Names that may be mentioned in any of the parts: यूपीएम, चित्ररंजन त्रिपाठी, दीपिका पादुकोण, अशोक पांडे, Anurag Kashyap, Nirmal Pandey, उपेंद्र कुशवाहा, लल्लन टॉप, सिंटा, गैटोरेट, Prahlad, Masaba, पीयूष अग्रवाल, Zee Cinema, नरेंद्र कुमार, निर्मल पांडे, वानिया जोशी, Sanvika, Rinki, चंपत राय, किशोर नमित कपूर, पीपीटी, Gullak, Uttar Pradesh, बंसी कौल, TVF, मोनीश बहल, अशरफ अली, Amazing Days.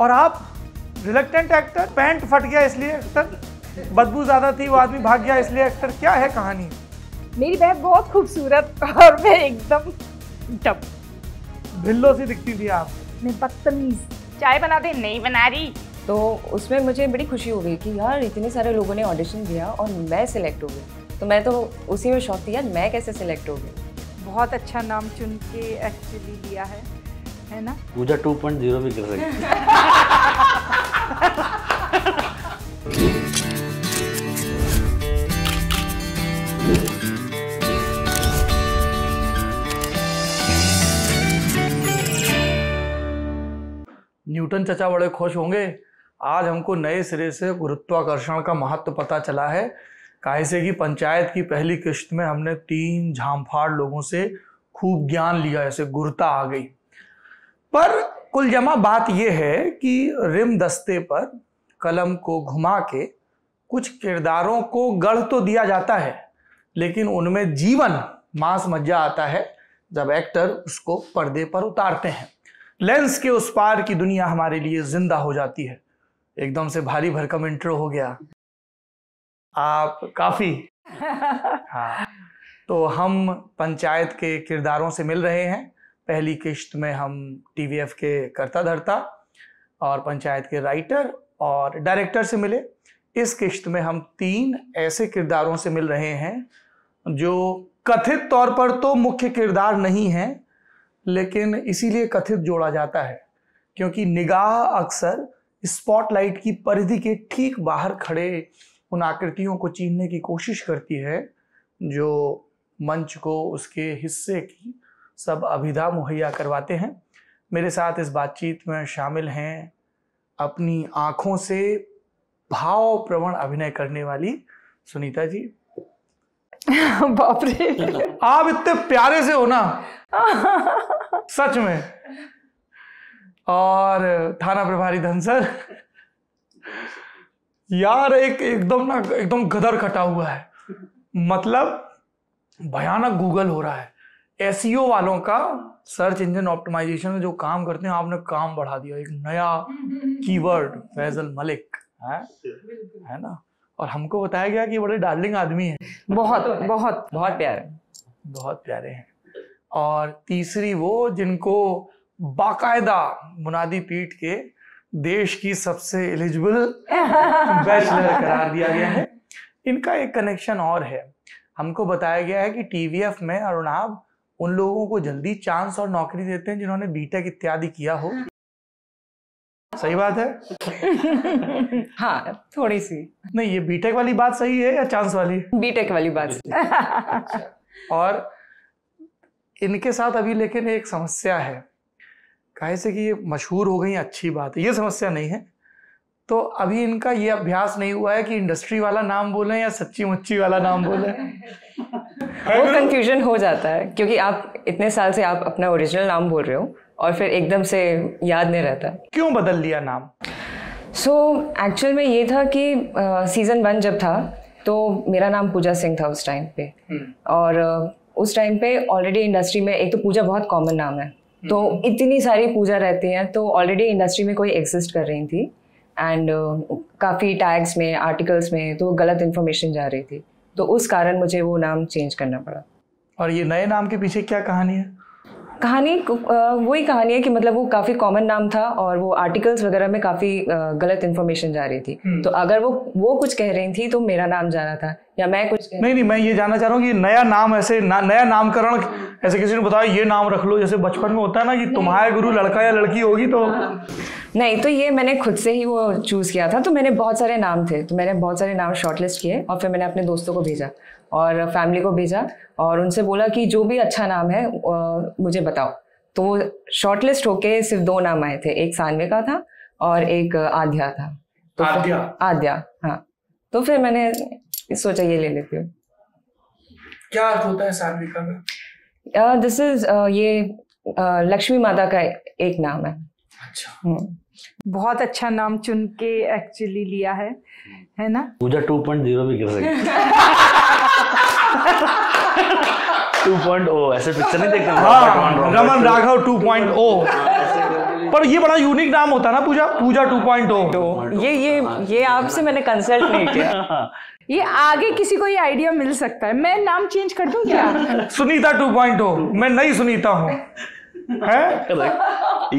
और आप reluctant actor, pant फट गया इसलिए एक्टर, बदबू ज़्यादा थी वो आदमी भाग गया इसलिए एक्टर, क्या है कहानी? मेरी बहन बहुत खूबसूरत और मैं एकदम टप भिल्लो सी दिखती थी आप। मैं बदतमीज, चाय बना दे, नहीं बना रही। तो उसमें मुझे बड़ी खुशी हो गई कि यार इतने सारे लोगों ने ऑडिशन दिया और मैं सिलेक्ट हो गई, तो मैं तो उसी में शौक थी यार मैं कैसे सिलेक्ट हो गई। बहुत अच्छा नाम चुन के एक्चुअली लिया है ना? पूजा 2.0 भी कर रही है। न्यूटन चचा बड़े खुश होंगे, आज हमको नए सिरे से गुरुत्वाकर्षण का महत्व पता चला है। कायसे की पंचायत की पहली किश्त में हमने 3 झामफाड़ लोगों से खूब ज्ञान लिया, ऐसे गुरुता आ गई। पर कुल जमा बात यह है कि रिम दस्ते पर कलम को घुमा के कुछ किरदारों को गढ़ तो दिया जाता है, लेकिन उनमें जीवन मांस मज्जा आता है जब एक्टर उसको पर्दे पर उतारते हैं। लेंस के उस पार की दुनिया हमारे लिए जिंदा हो जाती है। एकदम से भारी भरकम इंट्रो हो गया आप काफी। हाँ, तो हम पंचायत के किरदारों से मिल रहे हैं। पहली किश्त में हम टीवीएफ के कर्ता धर्ता और पंचायत के राइटर और डायरेक्टर से मिले। इस किश्त में हम 3 ऐसे किरदारों से मिल रहे हैं जो कथित तौर पर तो मुख्य किरदार नहीं हैं, लेकिन इसीलिए कथित जोड़ा जाता है क्योंकि निगाह अक्सर स्पॉटलाइट की परिधि के ठीक बाहर खड़े उन आकृतियों को चीनने की कोशिश करती है जो मंच को उसके हिस्से की सब अभिधा मुहैया करवाते हैं। मेरे साथ इस बातचीत में शामिल हैं अपनी आँखों से भाव प्रवण अभिनय करने वाली सुनीता जी। बाप रे, आप इतने प्यारे से हो ना सच में। और थाना प्रभारी धनसर यार एकदम गदर कटा हुआ है, मतलब भयानक गूगल हो रहा है। एसईओ वालों का, सर्च इंजन ऑप्टिमाइजेशन में जो काम करते हैं, आपने काम बढ़ा दिया, एक नया कीवर्ड फैजल मलिक है ना। और हमको बताया गया कि बड़े डार्लिंग आदमी है, बहुत प्यारे, बहुत प्यारे हैं। और तीसरी वो जिनको बाकायदा मुनादी पीट के देश की सबसे एलिजिबल बैचलर करार दिया गया है। इनका एक कनेक्शन और है, हमको बताया गया है कि टीवीएफ में अरुणाब उन लोगों को जल्दी चांस और नौकरी देते हैं जिन्होंने बीटेक इत्यादि किया हो। सही बात है? हाँ, थोड़ी सी। नहीं, ये बीटेक वाली बात सही है या चांस वाली? बीटेक वाली बात सही। और इनके साथ अभी लेकिन एक समस्या है, काहे से कि ये मशहूर हो गई, अच्छी बात है, ये समस्या नहीं है। तो अभी इनका ये अभ्यास नहीं हुआ है कि इंडस्ट्री वाला नाम बोलें या सच्ची मुच्ची वाला नाम बोलें। वो कंफ्यूजन हो जाता है क्योंकि आप इतने साल से आप अपना ओरिजिनल नाम बोल रहे हो और फिर एकदम से याद नहीं रहता। क्यों बदल लिया नाम? सो एक्चुअल में ये था कि सीज़न 1 जब था तो मेरा नाम पूजा सिंह था उस टाइम पे। और उस टाइम पे ऑलरेडी इंडस्ट्री में, एक तो पूजा बहुत कॉमन नाम है, तो इतनी सारी पूजा रहती हैं, तो ऑलरेडी इंडस्ट्री में कोई एग्जिस्ट कर रही थी। एंड काफ़ी टैग्स में, आर्टिकल्स में तो गलत इन्फॉर्मेशन जा रही थी, तो उस कारण मुझे वो नाम चेंज करना पड़ा। और ये नए नाम के पीछे क्या कहानी है? कहानी वही कहानी है कि मतलब वो काफ़ी कॉमन नाम था और वो आर्टिकल्स वगैरह में काफ़ी गलत इन्फॉर्मेशन जा रही थी, तो अगर वो कुछ कह रही थी तो मेरा नाम जाना था या मैं कुछ नहीं। मैं ये जानना चाह रहा हूँ कि नया नाम ऐसे नया नामकरण ऐसे किसी ने बताया ये नाम रख लो, जैसे बचपन में होता है ना कि तुम्हारे गुरु लड़का या लड़की होगी, तो नहीं, तो ये मैंने खुद से ही वो चूज़ किया था। तो मैंने बहुत सारे नाम थे, तो मैंने बहुत सारे नाम शॉर्टलिस्ट किए और फिर मैंने अपने दोस्तों को भेजा और फैमिली को भेजा और उनसे बोला कि जो भी अच्छा नाम है मुझे बताओ। तो वो शॉर्टलिस्ट होके सिर्फ 2 नाम आए थे, एक सानविका था और एक आद्या था। तो आद्या, हाँ, तो फिर मैंने सोचा ये ले लेती हूँ। क्या अर्थ होता है सानविका में? दिस इज ये लक्ष्मी माता का एक नाम है। अच्छा, बहुत अच्छा नाम चुन के एक्चुअली लिया है ना? पूजा 2.0 भी कर रही है। 2.0 ऐसे पिक्चर नहीं देखता, रमन राघव 2.0। पर ये बड़ा यूनिक नाम होता है ना पूजा, पूजा 2.0। ये आपसे मैंने कंसल्ट नहीं किया। ये आगे किसी को ये आइडिया मिल सकता है। मैं नाम चेंज कर दूं क्या? सुनीता 2.0। मैं नई सुनीता हूँ।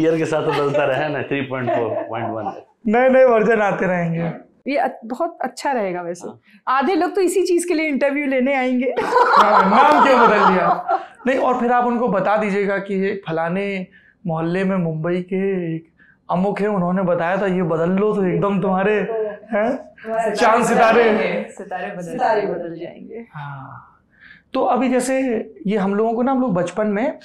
ईयर के साथ बदलता रहा ना, 3.4.1 नए वर्जन आते रहेंगे। ये बहुत अच्छा रहेगा वैसे। आधे लोग तो इसी चीज के लिए इंटरव्यू लेने आएंगे। नाम क्यों बदल दिया? नहीं, और फिर आप उनको बता दीजिएगा कि ये फलाने मोहल्ले में मुंबई के एक अमुक है, उन्होंने बताया था ये बदल लो तो एकदम तुम्हारे हैं चांद सितारे बदल जाएंगे। हाँ, तो अभी जैसे ये हम लोगों को ना, हम लोग बचपन में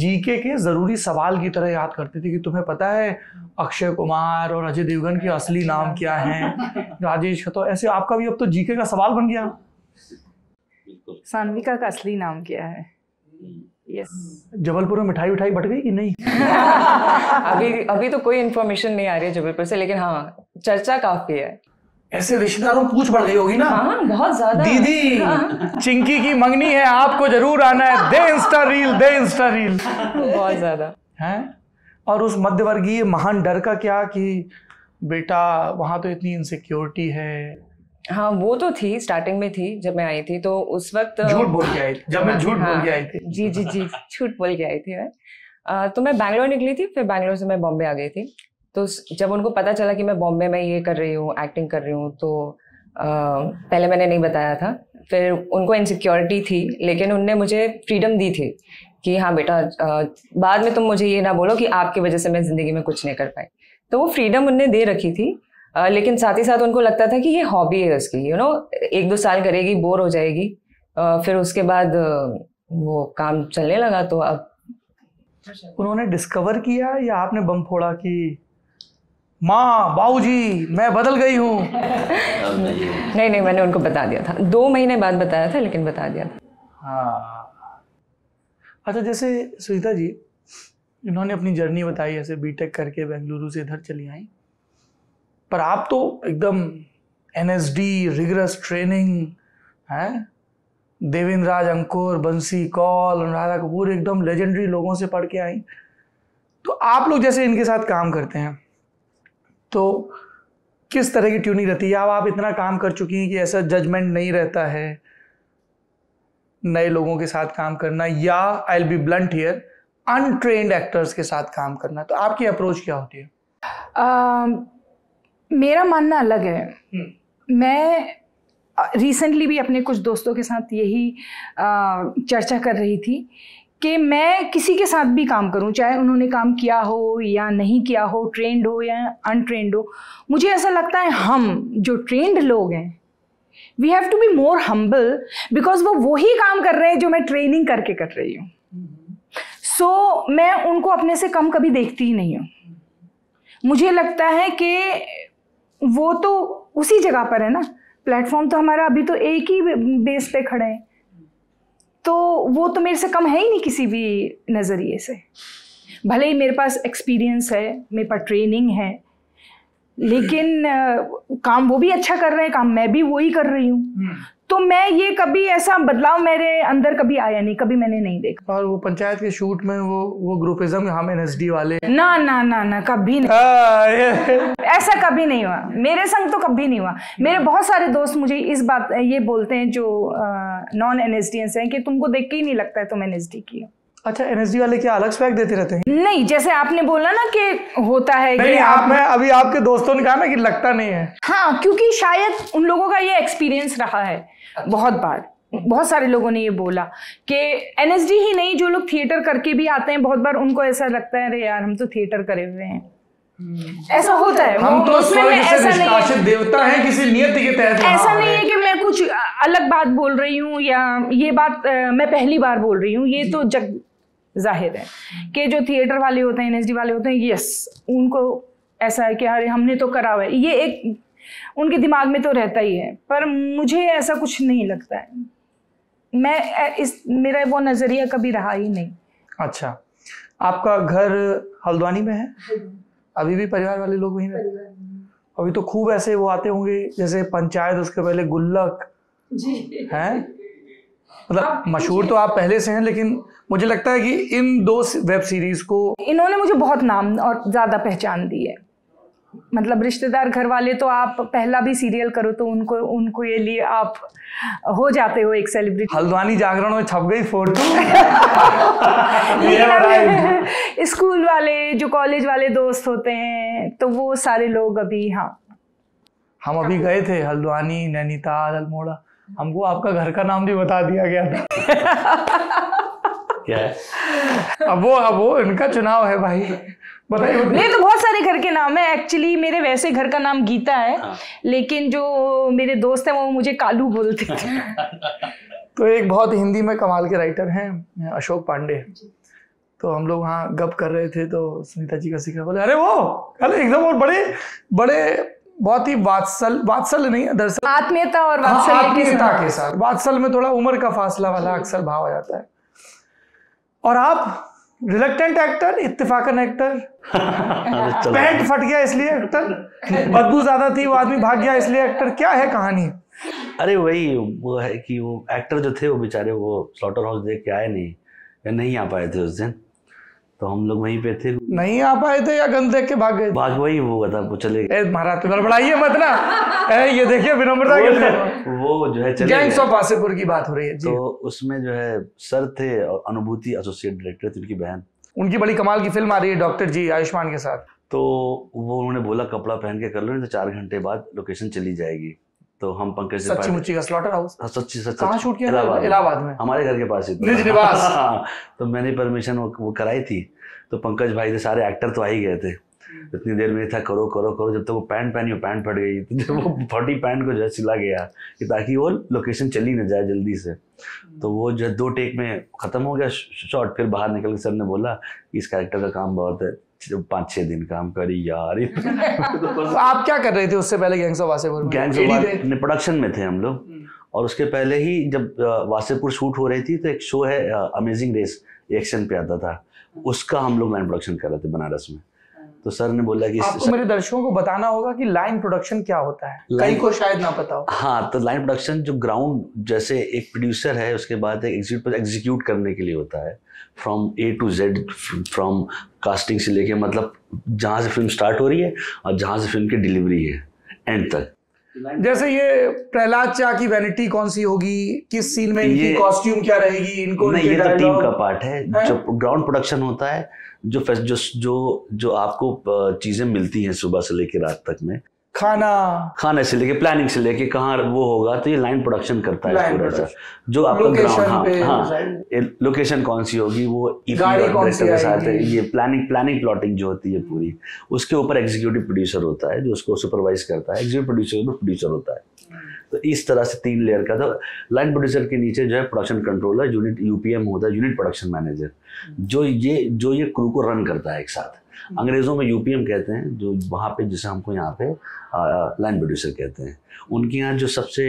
जीके के जरूरी सवाल की तरह याद करते थे कि तुम्हें पता है अक्षय कुमार और अजय देवगन के असली नाम क्या हैं, राजेश का। तो ऐसे आपका भी अब तो जीके का सवाल बन गया। सान्विका का असली नाम क्या है? Yes. जबलपुर में मिठाई उठाई बट गई कि नहीं? अभी तो कोई इन्फॉर्मेशन नहीं आ रही है जबलपुर से, लेकिन हाँ चर्चा काफी है। ऐसे रिश्तेदारों पूछ बढ़ गई होगी ना? हाँ, बहुत ज्यादा। दीदी चिंकी की मंगनी है, आपको जरूर आना है, दे इंस्टा रील। बहुत ज्यादा है। और उस मध्यवर्गीय महान डर का क्या कि बेटा वहां तो इतनी इनसिक्योरिटी है। हाँ, वो तो थी, स्टार्टिंग में थी जब मैं आई थी, तो उस वक्त झूठ बोल के आई थी। जब मैं झूठ बोल के आई थी, जी झूठ बोल के आई थी मैं। तो मैं बैंगलोर निकली थी, फिर बैंगलोर से मैं बॉम्बे आ गई थी। तो जब उनको पता चला कि मैं बॉम्बे में ये कर रही हूँ, एक्टिंग कर रही हूँ, तो पहले मैंने नहीं बताया था। फिर उनको इनसिक्योरिटी थी, लेकिन उनने मुझे फ्रीडम दी थी कि हाँ बेटा, बाद में तुम मुझे ये ना बोलो कि आपकी वजह से मैं ज़िंदगी में कुछ नहीं कर पाई। तो वो फ्रीडम उनने दे रखी थी, लेकिन साथ ही साथ उनको लगता था कि ये हॉबी है उसकी, यू नो, एक दो साल करेगी, बोर हो जाएगी, फिर उसके बाद वो काम चलने लगा। तो अब उन्होंने डिस्कवर किया या आपने बम फोड़ा कि माँ बाबूजी मैं बदल गई हूँ? नहीं, मैंने उनको बता दिया था, 2 महीने बाद बताया था, लेकिन बता दिया था। हाँ, अच्छा। जैसे सुनीता जी, इन्होंने अपनी जर्नी बताई, ऐसे बीटेक करके बेंगलुरु से इधर चली आई, पर आप तो एकदम NSD, रिगरस ट्रेनिंग है, देवेंद्र राज अंकुर, बंसी कौल, अनुराधा कपूर, एकदम लेजेंडरी लोगों से पढ़ के आई। तो आप लोग जैसे इनके साथ काम करते हैं तो किस तरह की ट्यूनिंग रहती है? अब आप इतना काम कर चुकी हैं कि ऐसा जजमेंट नहीं रहता है नए लोगों के साथ काम करना, या I will be blunt here, untrained actors के साथ काम करना, तो आपकी अप्रोच क्या होती है? मेरा मानना अलग है। मैं रिसेंटली भी अपने कुछ दोस्तों के साथ यही चर्चा कर रही थी कि मैं किसी के साथ भी काम करूं, चाहे उन्होंने काम किया हो या नहीं किया हो, ट्रेंड हो या अनट्रेंड हो। मुझे ऐसा लगता है हम जो ट्रेंड लोग हैं, we have to be more humble, because वही काम कर रहे हैं जो मैं ट्रेनिंग करके कर रही हूँ। सो मैं उनको अपने से कम कभी देखती ही नहीं हूँ। मुझे लगता है कि वो तो उसी जगह पर है ना, प्लेटफॉर्म तो हमारा अभी तो एक ही बेस पे खड़े हैं, तो वो तो मेरे से कम है ही नहीं किसी भी नज़रिए से। भले ही मेरे पास एक्सपीरियंस है, मेरे पास ट्रेनिंग है, लेकिन काम वो भी अच्छा कर रहे हैं, काम मैं भी वही कर रही हूँ। तो मैं ये कभी ऐसा बदलाव मेरे अंदर कभी आया नहीं, कभी मैंने नहीं देखा। और वो पंचायत के शूट में वो ग्रुपिज्म, हम NSD वाले, ना ना ना ना, कभी नहीं, ऐसा कभी नहीं हुआ मेरे संग, तो कभी नहीं हुआ। मेरे बहुत सारे दोस्त मुझे इस बात ये बोलते हैं जो नॉन NSDians हैं कि तुमको देख के ही नहीं लगता है तुम NSD की हो। अच्छा, NSD वाले क्या अलग स्पैक देते रहते हैं? नहीं, जैसे आपने बोला ना कि होता है कि आप में, अभी आपके दोस्तों ने कहा ना कि लगता नहीं है। हाँ, क्योंकि शायद उन लोगों का ये एक्सपीरियंस रहा है। बहुत बार बहुत सारे लोगों ने ये बोला कि NSD ही नहीं, जो लोग थिएटर करके भी आते हैं, बहुत बार उनको ऐसा लगता है अरे यार हम तो थिएटर करे हुए हैं। ऐसा होता है, हम तो स्वर्ग से निष्कासित देवता हैं किसी नियति के तहत। ऐसा नहीं है कि मैं कुछ अलग बात बोल रही हूँ या ये बात मैं पहली बार बोल रही हूँ। ये तो जग जाहिर है कि जो थिएटर वाले होते हैं, NSD वाले होते हैं, यस, उनको ऐसा है कि अरे हमने तो करा हुआ है, ये एक उनके दिमाग में तो रहता ही है। पर मुझे ऐसा कुछ नहीं लगता है, मैं इस मेरा वो नज़रिया कभी रहा ही नहीं। अच्छा, आपका घर हल्द्वानी में है, अभी भी परिवार वाले लोग वहीं रहते हैं? अभी तो खूब ऐसे वो आते होंगे, जैसे पंचायत, उसके पहले गुल्लक हैं, मतलब मशहूर तो आप पहले से हैं, लेकिन मुझे लगता है कि इन दो वेब सीरीज को इन्होंने मुझे बहुत नाम और ज़्यादा पहचान दी है। मतलब रिश्तेदार घर वाले तो आप पहला भी सीरियल करो तो उनको उनको ये लिए आप हो जाते हो एक सेलिब्रिटी। हल्द्वानी जागरण में छप गई फोटो। स्कूल वाले जो कॉलेज वाले दोस्त होते हैं तो वो सारे लोग अभी, हाँ हम अभी गए थे हल्द्वानी, नैनीताल, अल्मोड़ा, हमको आपका घर का नाम भी बता दिया गया था। क्या है अब वो इनका चुनाव है भाई, बताइए। मेरे तो बहुत सारे घर के नाम है एक्चुअली। मेरे वैसे घर का नाम गीता है, लेकिन जो मेरे दोस्त हैं वो मुझे कालू बोलते थे। तो एक बहुत हिंदी में कमाल के राइटर हैं अशोक पांडे, तो हम लोग वहाँ गप कर रहे थे तो सुनीता जी का जिक्र, बोले अरे वो एकदम और बड़े बड़े बहुत ही वात्सल नहीं, दरअसल आत्मीयता और वात्सल्यता के साथ, वात्सल में थोड़ा उम्र का फासला वाला अक्सर भाव आ जाता है। और आप रिलेक्टेंट एक्टर, इत्तेफाकन एक्टर, पेट फट गया इसलिए एक्टर, बदबू ज्यादा थी वो आदमी भाग गया इसलिए एक्टर, क्या है कहानी? अरे वही वो है कि वो एक्टर जो थे वो बेचारे वो स्लॉटर हाउस देख के आए नहीं या नहीं आ पाए थे उस दिन, तो हम लोग वहीं पे थे। नहीं आ पाए थे या गंद देख के भाग गए? भाग वही वो था, वो चले गए। महाराज बड़ाइए मत ना, ये देखिए विनम्रता के। वो जो है गैंग्स ऑफ वासेपुर की बात हो रही है जी। तो उसमें जो है सर थे और अनुभूति एसोसिएट डायरेक्टर थी उनकी बहन, उनकी बड़ी कमाल की फिल्म आ रही है डॉक्टर जी आयुष्मान के साथ, तो वो उन्होंने बोला कपड़ा पहन के कर लो नहीं तो 4 घंटे बाद लोकेशन चली जाएगी। तो हम पंकज सच्ची मुच्ची का स्लॉटर हाउस कहाँ शूट किया? इलाहाबाद में, हमारे घर के पास ही निज निवास। तो मैंने परमिशन वो कराई थी, तो पंकज भाई थे, सारे एक्टर तो आ ही गए थे। इतनी देर में था करो करो करो, जब तक तो वो पैंट पहनी, वो पैंट फट गई, तो जब वो फटी पैंट को जो है सिला गया कि ताकि वो लोकेशन चली ना जाए जल्दी से, तो वो जो है 2 टेक में खत्म हो गया शॉर्ट। फिर बाहर निकल के सर ने बोला इस कैरेक्टर का काम बहुत है, 5-6 दिन काम करी यार। तो आप क्या कर रहे थे उससे पहले gangs of Wasseypur? Gangs of Wasseypur में प्रोडक्शन में थे हम लोग, और उसके पहले ही जब वासेपुर शूट हो रही थी तो एक शो है अमेजिंग डेज एक्शन पे आता था, उसका हम लोग लाइन प्रोडक्शन कर रहे थे बनारस में। तो सर ने बोला कि आपको मेरे दर्शकों को बताना होगा कि लाइन प्रोडक्शन क्या होता है, कई को शायद ना पता हो। हाँ, तो लाइन प्रोडक्शन जो ग्राउंड जैसे एक प्रोड्यूसर है उसके बाद एग्जीक्यूट करने के लिए होता है, from A to Z, from casting से लेके मतलब जहाँ से फिल्म स्टार्ट हो रही है और जहाँ से फिल्म की डिलीवरी है एंड तक। जैसे ये प्रहलाद चा की वैनिटी कौन सी होगी, किस सीन में इनकी कॉस्ट्यूम क्या रहेगी, इनको नहीं, ये तो टीम का पार्ट है। जो ग्राउंड प्रोडक्शन होता है, जो आपको चीजें मिलती हैं सुबह से लेके रात तक में, खाना से लेके प्लानिंग से लेके कहाँ वो होगा, तो ये लाइन प्रोडक्शन करता है पूरा सर। जो आपका ग्राउंड, हाँ, लोकेशन कौन सी होगी, वो डायरेक्टर के साथ है, ये प्लानिंग प्लॉटिंग जो होती है पूरी, उसके ऊपर एग्जीक्यूटिव प्रोड्यूसर होता है जो उसको सुपरवाइज करता है, एग्जीक्यूटिव प्रोड्यूसर होता है। तो इस तरह से 3 लेयर का था। लाइन प्रोड्यूसर के नीचे जो है प्रोडक्शन कंट्रोलर, यूनिट यूपीएम होता है, यूनिट प्रोडक्शन मैनेजर, जो ये क्रू को रन करता है एक साथ। अंग्रेजों में यूपीएम कहते हैं, जो वहाँ पे जिसे हमको यहाँ पे लाइन प्रोड्यूसर कहते हैं। उनके यहाँ जो सबसे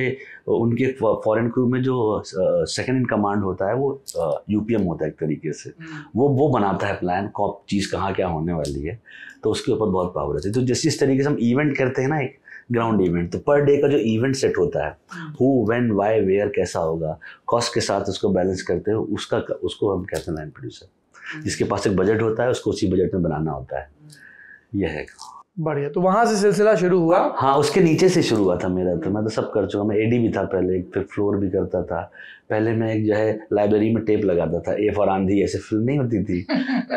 उनके फॉरेन क्रू में जो सेकंड इन कमांड होता है वो यूपीएम होता है एक तरीके से। वो बनाता है प्लान, कॉप चीज़ कहाँ क्या होने वाली है, तो उसके ऊपर बहुत पावर रहती है। तो जैसे इस तरीके से हम इवेंट करते हैं ना, एक ग्राउंड इवेंट, तो पर डे का जो इवेंट सेट होता है, हु व्हेन व्हाई वेयर कैसा होगा, कॉस्ट के साथ उसको बैलेंस करते हो, उसको हम कहते हैं लाइन प्रोड्यूसर। जिसके पास एक बजट होता है उसको उसी बजट में बनाना होता है, यह है। बढ़िया, तो वहाँ से सिलसिला शुरू हुआ। हाँ, उसके नीचे से शुरू हुआ था मेरा। तो मैं तो सब कर चुका, मैं एडी भी था पहले, फिर फ्लोर भी करता था। पहले मैं एक जो है लाइब्रेरी में टेप लगाता था, ए फॉर आंधी, ऐसे फिल्म नहीं होती थी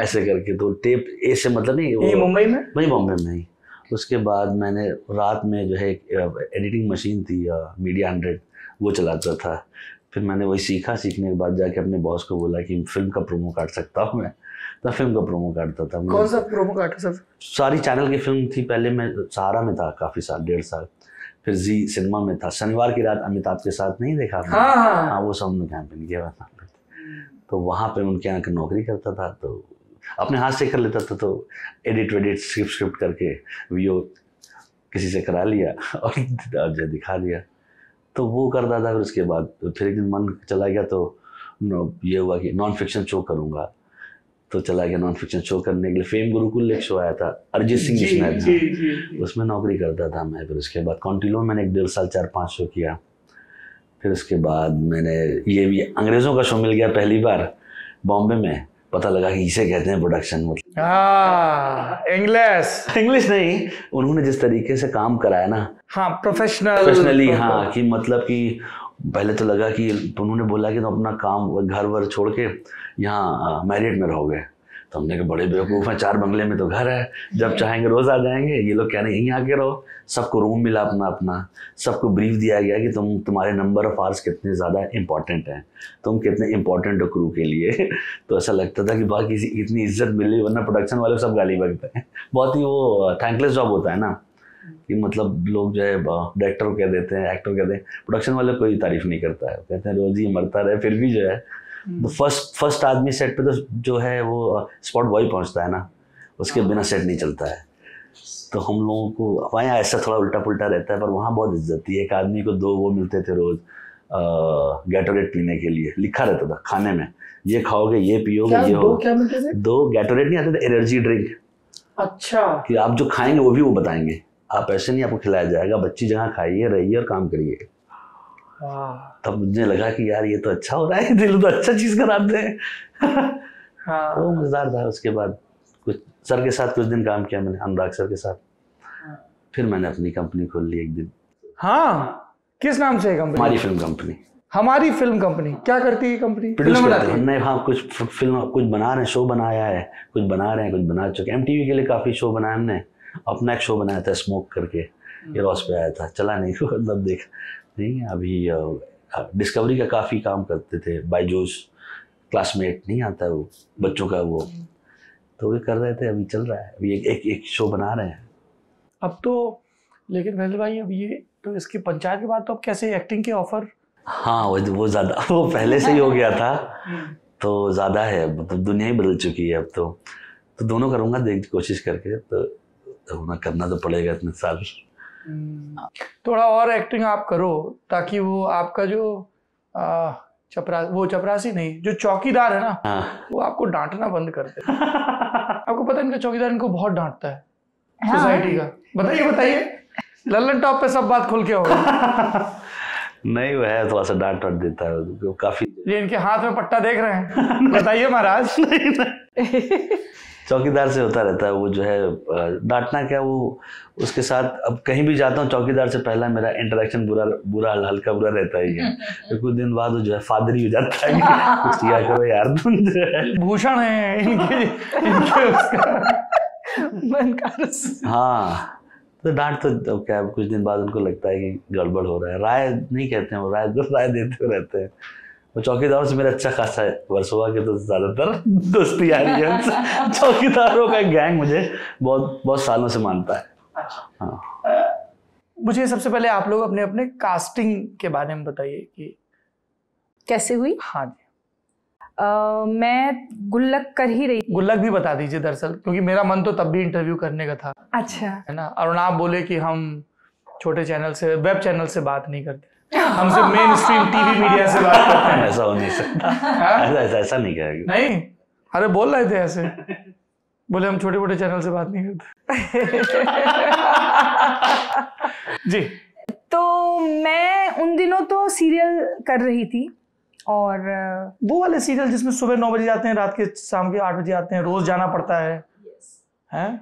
ऐसे करके, तो टेप ए से मतलब नहीं, मुंबई में, वही बॉम्बे में ही। उसके बाद मैंने रात में जो है एक एडिटिंग मशीन थी मीडिया 100, वो चलाता था। फिर मैंने वही सीखा, सीखने के बाद जाके अपने बॉस को बोला कि फिल्म का प्रोमो काट सकता हूँ मैं, तो फिल्म का प्रोमो काटता था। कौन सा प्रोमो काटा सर? सारी चैनल की फिल्म थी। पहले मैं सहारा में था काफ़ी साल, 1.5 साल, फिर जी सिनेमा में था। शनिवार की रात अमिताभ के साथ नहीं देखा आपने? हाँ, वो सब ने कैंपेन किया हुआ था, तो वहाँ पर उनके यहाँ की नौकरी करता था, तो अपने हाथ से कर लेता था। तो एडिट स्क्रिप्ट करके वीओ किसी से करा लिया और जो दिखा दिया, तो वो करता था। फिर उसके बाद फिर एक दिन मन चला गया, तो ये हुआ कि नॉन फिक्शन शो करूँगा, तो चला गया नॉन फिक्शन शो करने के लिए। फेम गुरुकुल एक शो आया था, अरिजीत सिंह जिसमें उसमें नौकरी करता था मैं। फिर उसके बाद कॉन्टिन्यू मैंने 1.5 साल 4-5 शो किया। फिर उसके बाद मैंने ये भी अंग्रेज़ों का शो मिल गया पहली बार बॉम्बे में, पता लगा कि इसे कहते हैं प्रोडक्शन, मतलब इंग्लिश नहीं, उन्होंने जिस तरीके से काम कराया ना, हाँ प्रोफेशनली, हाँ कि मतलब कि पहले तो लगा कि उन्होंने बोला कि तुम तो अपना काम घर वर छोड़ के यहाँ मैरिड में रहोगे, तो हमने कहा बड़े बेवकूफ़ हैं, 4 बंगले में तो घर है, जब चाहेंगे रोज आ जाएंगे, ये लोग कहने यहीं आके रहो। सबको रूम मिला अपना अपना, सबको ब्रीफ दिया गया कि तुम्हारे नंबर ऑफ आवर्स कितने ज़्यादा इंपॉर्टेंट हैं, तुम कितने इंपॉर्टेंट हो क्रू के लिए। तो ऐसा लगता था कि बाकी इतनी इज्जत मिली, वरना प्रोडक्शन वाले सब गाली बकते हैं, बहुत ही वो थैंकलेस जॉब होता है ना, कि मतलब लोग जो है डायरेक्टर को कह देते हैं, एक्टर को कह देते हैं, प्रोडक्शन वाले कोई तारीफ़ नहीं करता है, कहते हैं रोज़ ही मरता रहे। फिर भी जो है फर्स्ट आदमी सेट पे तो जो है वो स्पॉट बॉय पहुंचता है ना, उसके बिना सेट नहीं चलता है। तो हम लोगों को वहाँ ऐसा थोड़ा उल्टा पुल्टा रहता है, पर वहाँ बहुत इज्जत थी। एक आदमी को 2 वो मिलते थे रोज़ गैटोरेट पीने के लिए, लिखा रहता था खाने में, ये खाओगे ये पियोगे ये हो। दो गैटोरेट नहीं आते थे, एनर्जी ड्रिंक। अच्छा, कि आप जो खाएंगे वो भी वो बताएंगे, आप ऐसे नहीं आपको खिलाया जाएगा, बच्ची जहाँ खाइए रहिए और काम करिए। तब मुझे लगा कि यार ये तो अच्छा हो रहा है, दिल तो अच्छा चीज़ कराते हैं। तो मज़ेदार था। उसके बाद कुछ सर के साथ कुछ दिन काम किया मैंने, अनुराग सर के साथ। फिर मैंने अपनी कंपनी खोल ली एक दिन। हाँ, किस नाम से है कंपनी? हमारी फिल्म कंपनी। हमारी फिल्म कंपनी क्या करती है? कंपनी प्रोड्यूस करती है। नहीं, हाँ, कुछ फिल्म कुछ बना रहे हैं, शो बनाया है, कुछ बना रहे हैं, कुछ बना चुके। MTV के लिए काफ़ी शो बनाया हमने। अपना एक शो बनाया था स्मोक करके, ये रॉस पे आया था, चला नहीं, मतलब देख नहीं। अभी डिस्कवरी का काफ़ी काम करते थे, बायजूस, क्लासमेट नहीं आता वो बच्चों का, वो तो ये कर रहे थे। अभी चल रहा है, अभी एक शो बना रहे हैं अब तो। लेकिन फैसल भाई, अब ये तो इसकी पंचायत के बाद तो अब कैसे एक्टिंग के ऑफर? हाँ, वो ज़्यादा, वो पहले से ही हो गया था, तो ज़्यादा है, मतलब दुनिया ही बदल चुकी है अब तो दोनों करूँगा देख कोशिश करके, तो होना करना तो पड़ेगा इतने साल। थोड़ा और एक्टिंग आप करो ताकि वो आपका जो चपरासी नहीं, जो चौकीदार है ना, वो आपको डांटना बंद कर दे। आपको पता है इनका चौकीदार इनको बहुत डांटता है, सोसाइटी का। बताइए लल्लन टॉप पे सब बात खुल के होगा। नहीं, वह थोड़ा सा डांट देता है तो काफी। ये इनके हाथ में पट्टा देख रहे हैं, बताइए महाराज। चौकीदार से होता रहता है वो, जो है डांटना क्या, वो उसके साथ। अब कहीं भी जाता हूँ चौकीदार से पहला मेरा इंटरेक्शन बुरा हल्का बुरा रहता ही है। तो कुछ दिन बाद वो जो है फादरी हो जाता है, कुछ किया करो यार तुम, जो है भूषण है इनके उसका। हाँ, तो डांट तो क्या, कुछ दिन बाद उनको लगता है कि गड़बड़ हो रहा है। राय नहीं कहते हैं वो, राय देते रहते हैं वो। चौकीदारों से मेरा अच्छा खासा वर्षों के तो ज़्यादातर दोस्ती आ रही है। चौकीदारों का गैंग मुझे बहुत बहुत सालों से मानता है। हाँ। मुझे सबसे पहले आप लोग अपने अपने कास्टिंग के बारे में बताइए कि कैसे हुई। हाँ जी, मैं गुल्लक कर ही रही। गुल्लक भी बता दीजिए दरअसल, क्योंकि मेरा मन तो तब भी इंटरव्यू करने का था। अच्छा, है ना। और आप बोले कि हम छोटे चैनल से, वेब चैनल से बात नहीं करते, हमसे मेन स्ट्रीम टीवी मीडिया से बात करते हैं। ऐसा हो नहीं सकता। ऐसा नहीं कहेगा। नहीं, अरे बोल रहे थे ऐसे, बोले हम छोटे मोटे चैनल से बात नहीं करते। जी, तो मैं उन दिनों तो सीरियल कर रही थी, और वो वाले सीरियल जिसमें सुबह 9 बजे जाते हैं, रात के शाम के 8 बजे आते हैं, रोज जाना पड़ता है। हैं?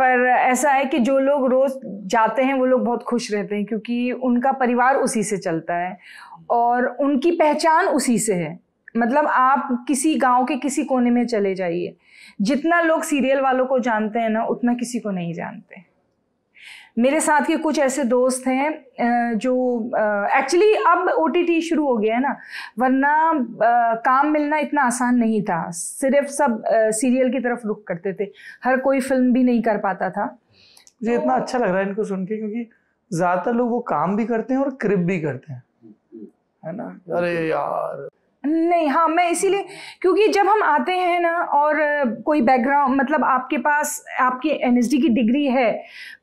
पर ऐसा है कि जो लोग रोज जाते हैं वो लोग बहुत खुश रहते हैं, क्योंकि उनका परिवार उसी से चलता है और उनकी पहचान उसी से है। मतलब आप किसी गांव के किसी कोने में चले जाइए, जितना लोग सीरियल वालों को जानते हैं ना, उतना किसी को नहीं जानते। मेरे साथ के कुछ ऐसे दोस्त हैं जो एक्चुअली अब OTT शुरू हो गया है ना, वरना काम मिलना इतना आसान नहीं था। सिर्फ सब सीरियल की तरफ रुख करते थे, हर कोई फिल्म भी नहीं कर पाता था। मुझे इतना अच्छा लग रहा है इनको सुन के, क्योंकि ज़्यादातर लोग वो काम भी करते हैं और क्रिप भी करते हैं, है ना। अरे यार नहीं, हाँ मैं इसीलिए, क्योंकि जब हम आते हैं ना और कोई बैकग्राउंड, मतलब आपके पास आपकी NSD की डिग्री है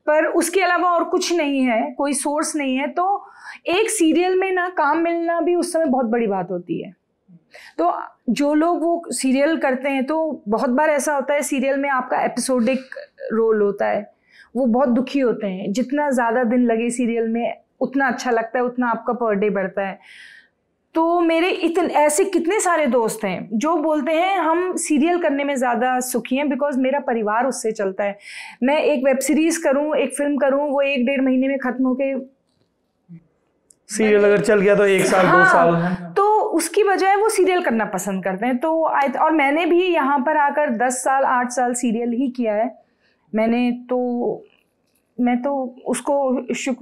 पर उसके अलावा और कुछ नहीं है, कोई सोर्स नहीं है, तो एक सीरियल में ना काम मिलना भी उस समय बहुत बड़ी बात होती है। तो जो लोग वो सीरियल करते हैं, तो बहुत बार ऐसा होता है सीरियल में आपका एपिसोडिक रोल होता है, वो बहुत दुखी होते हैं। जितना ज़्यादा दिन लगे सीरियल में उतना अच्छा लगता है, उतना आपका पर डे बढ़ता है। तो मेरे ऐसे कितने सारे दोस्त हैं जो बोलते हैं हम सीरियल करने में ज़्यादा सुखी हैं बिकॉज मेरा परिवार उससे चलता है। मैं एक वेब सीरीज़ करूं, एक फिल्म करूं, वो एक डेढ़ महीने में ख़त्म होके सीरियल अगर चल गया तो एक साल, हाँ, 2 साल, तो उसकी बजाय वो सीरियल करना पसंद करते हैं। तो और मैंने भी यहाँ पर आकर 10 साल 8 साल सीरियल ही किया है मैंने, तो मैं तो उसको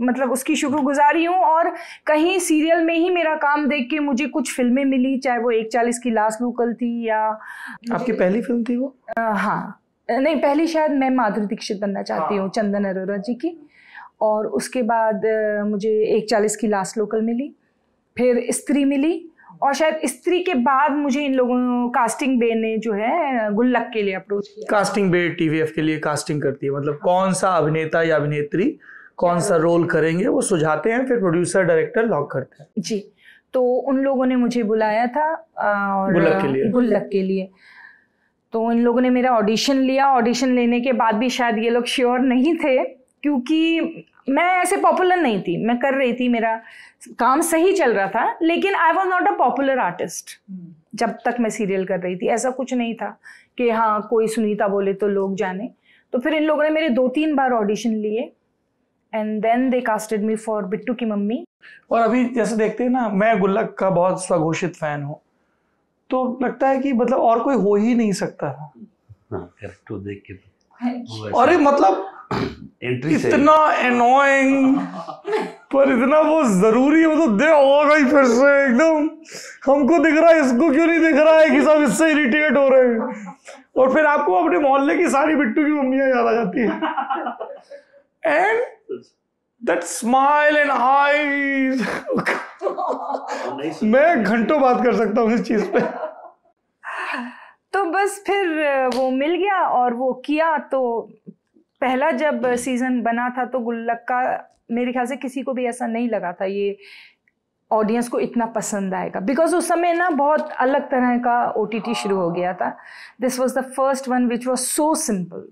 मतलब उसकी शुक्रगुजारी हूँ। और कहीं सीरियल में ही मेरा काम देख के मुझे कुछ फिल्में मिली, चाहे वो 1 चालीस की लास्ट लोकल थी या आपकी पहली फिल्म थी वो, हाँ नहीं पहली शायद मैं माधुरी दीक्षित बनना चाहती हूँ, चंदन अरोरा जी की। और उसके बाद मुझे 1 चालीस की लास्ट लोकल मिली, फिर स्त्री मिली, और शायद स्त्री के बाद मुझे इन लोगों कास्टिंग बे ने जो है गुल्लक के लिए अप्रोच किया। कास्टिंग बे टीवीएफ के लिए कास्टिंग करती है, मतलब कौन सा अभिनेता या अभिनेत्री कौन सा रोल करेंगे वो सुझाते हैं, फिर प्रोड्यूसर डायरेक्टर लॉक करते हैं जी। तो उन लोगों ने मुझे बुलाया था और गुल्लक के लिए तो इन लोगों ने मेरा ऑडिशन लिया। ऑडिशन लेने के बाद भी शायद ये लोग श्योर नहीं थे क्योंकि मैं ऐसे पॉपुलर नहीं थी, मैं कर रही थी, मेरा काम सही चल रहा था, लेकिन I was not a popular artist. जब तक मैं सीरियल कर रही थी ऐसा कुछ नहीं था कि हाँ कोई सुनीता बोले तो लोग जाने। तो फिर इन लोगों ने मेरे 2-3 बार ऑडिशन लिए and then they casted me for Bittu की मम्मी। और अभी जैसे देखते हैं ना, मैं गुल्लक का बहुत स्वघोषित फैन हूँ, तो लगता है कि मतलब और कोई हो ही नहीं सकता था। अरे मतलब एंट्री इतना एनोइंग पर इतना वो जरूरी है, मतलब दे होगा ही फिर से एकदम हमको दिख रहा है, इसको क्यों नहीं दिख रहा है कि सब इससे इरिटेट हो रहे हैं। और फिर आपको अपने मोहल्ले की सारी बिट्टू की मम्मियां याद आ जाती है and that smile and eyes. मैं घंटों बात कर सकता हूँ इस चीज पे। तो बस फिर वो मिल गया और वो किया। तो पहला जब सीजन बना था तो गुल्लक का मेरे ख्याल से किसी को भी ऐसा नहीं लगा था ये ऑडियंस को इतना पसंद आएगा, बिकॉज उस समय ना बहुत अलग तरह का OTT शुरू हो गया था। This was the first one which was so simple.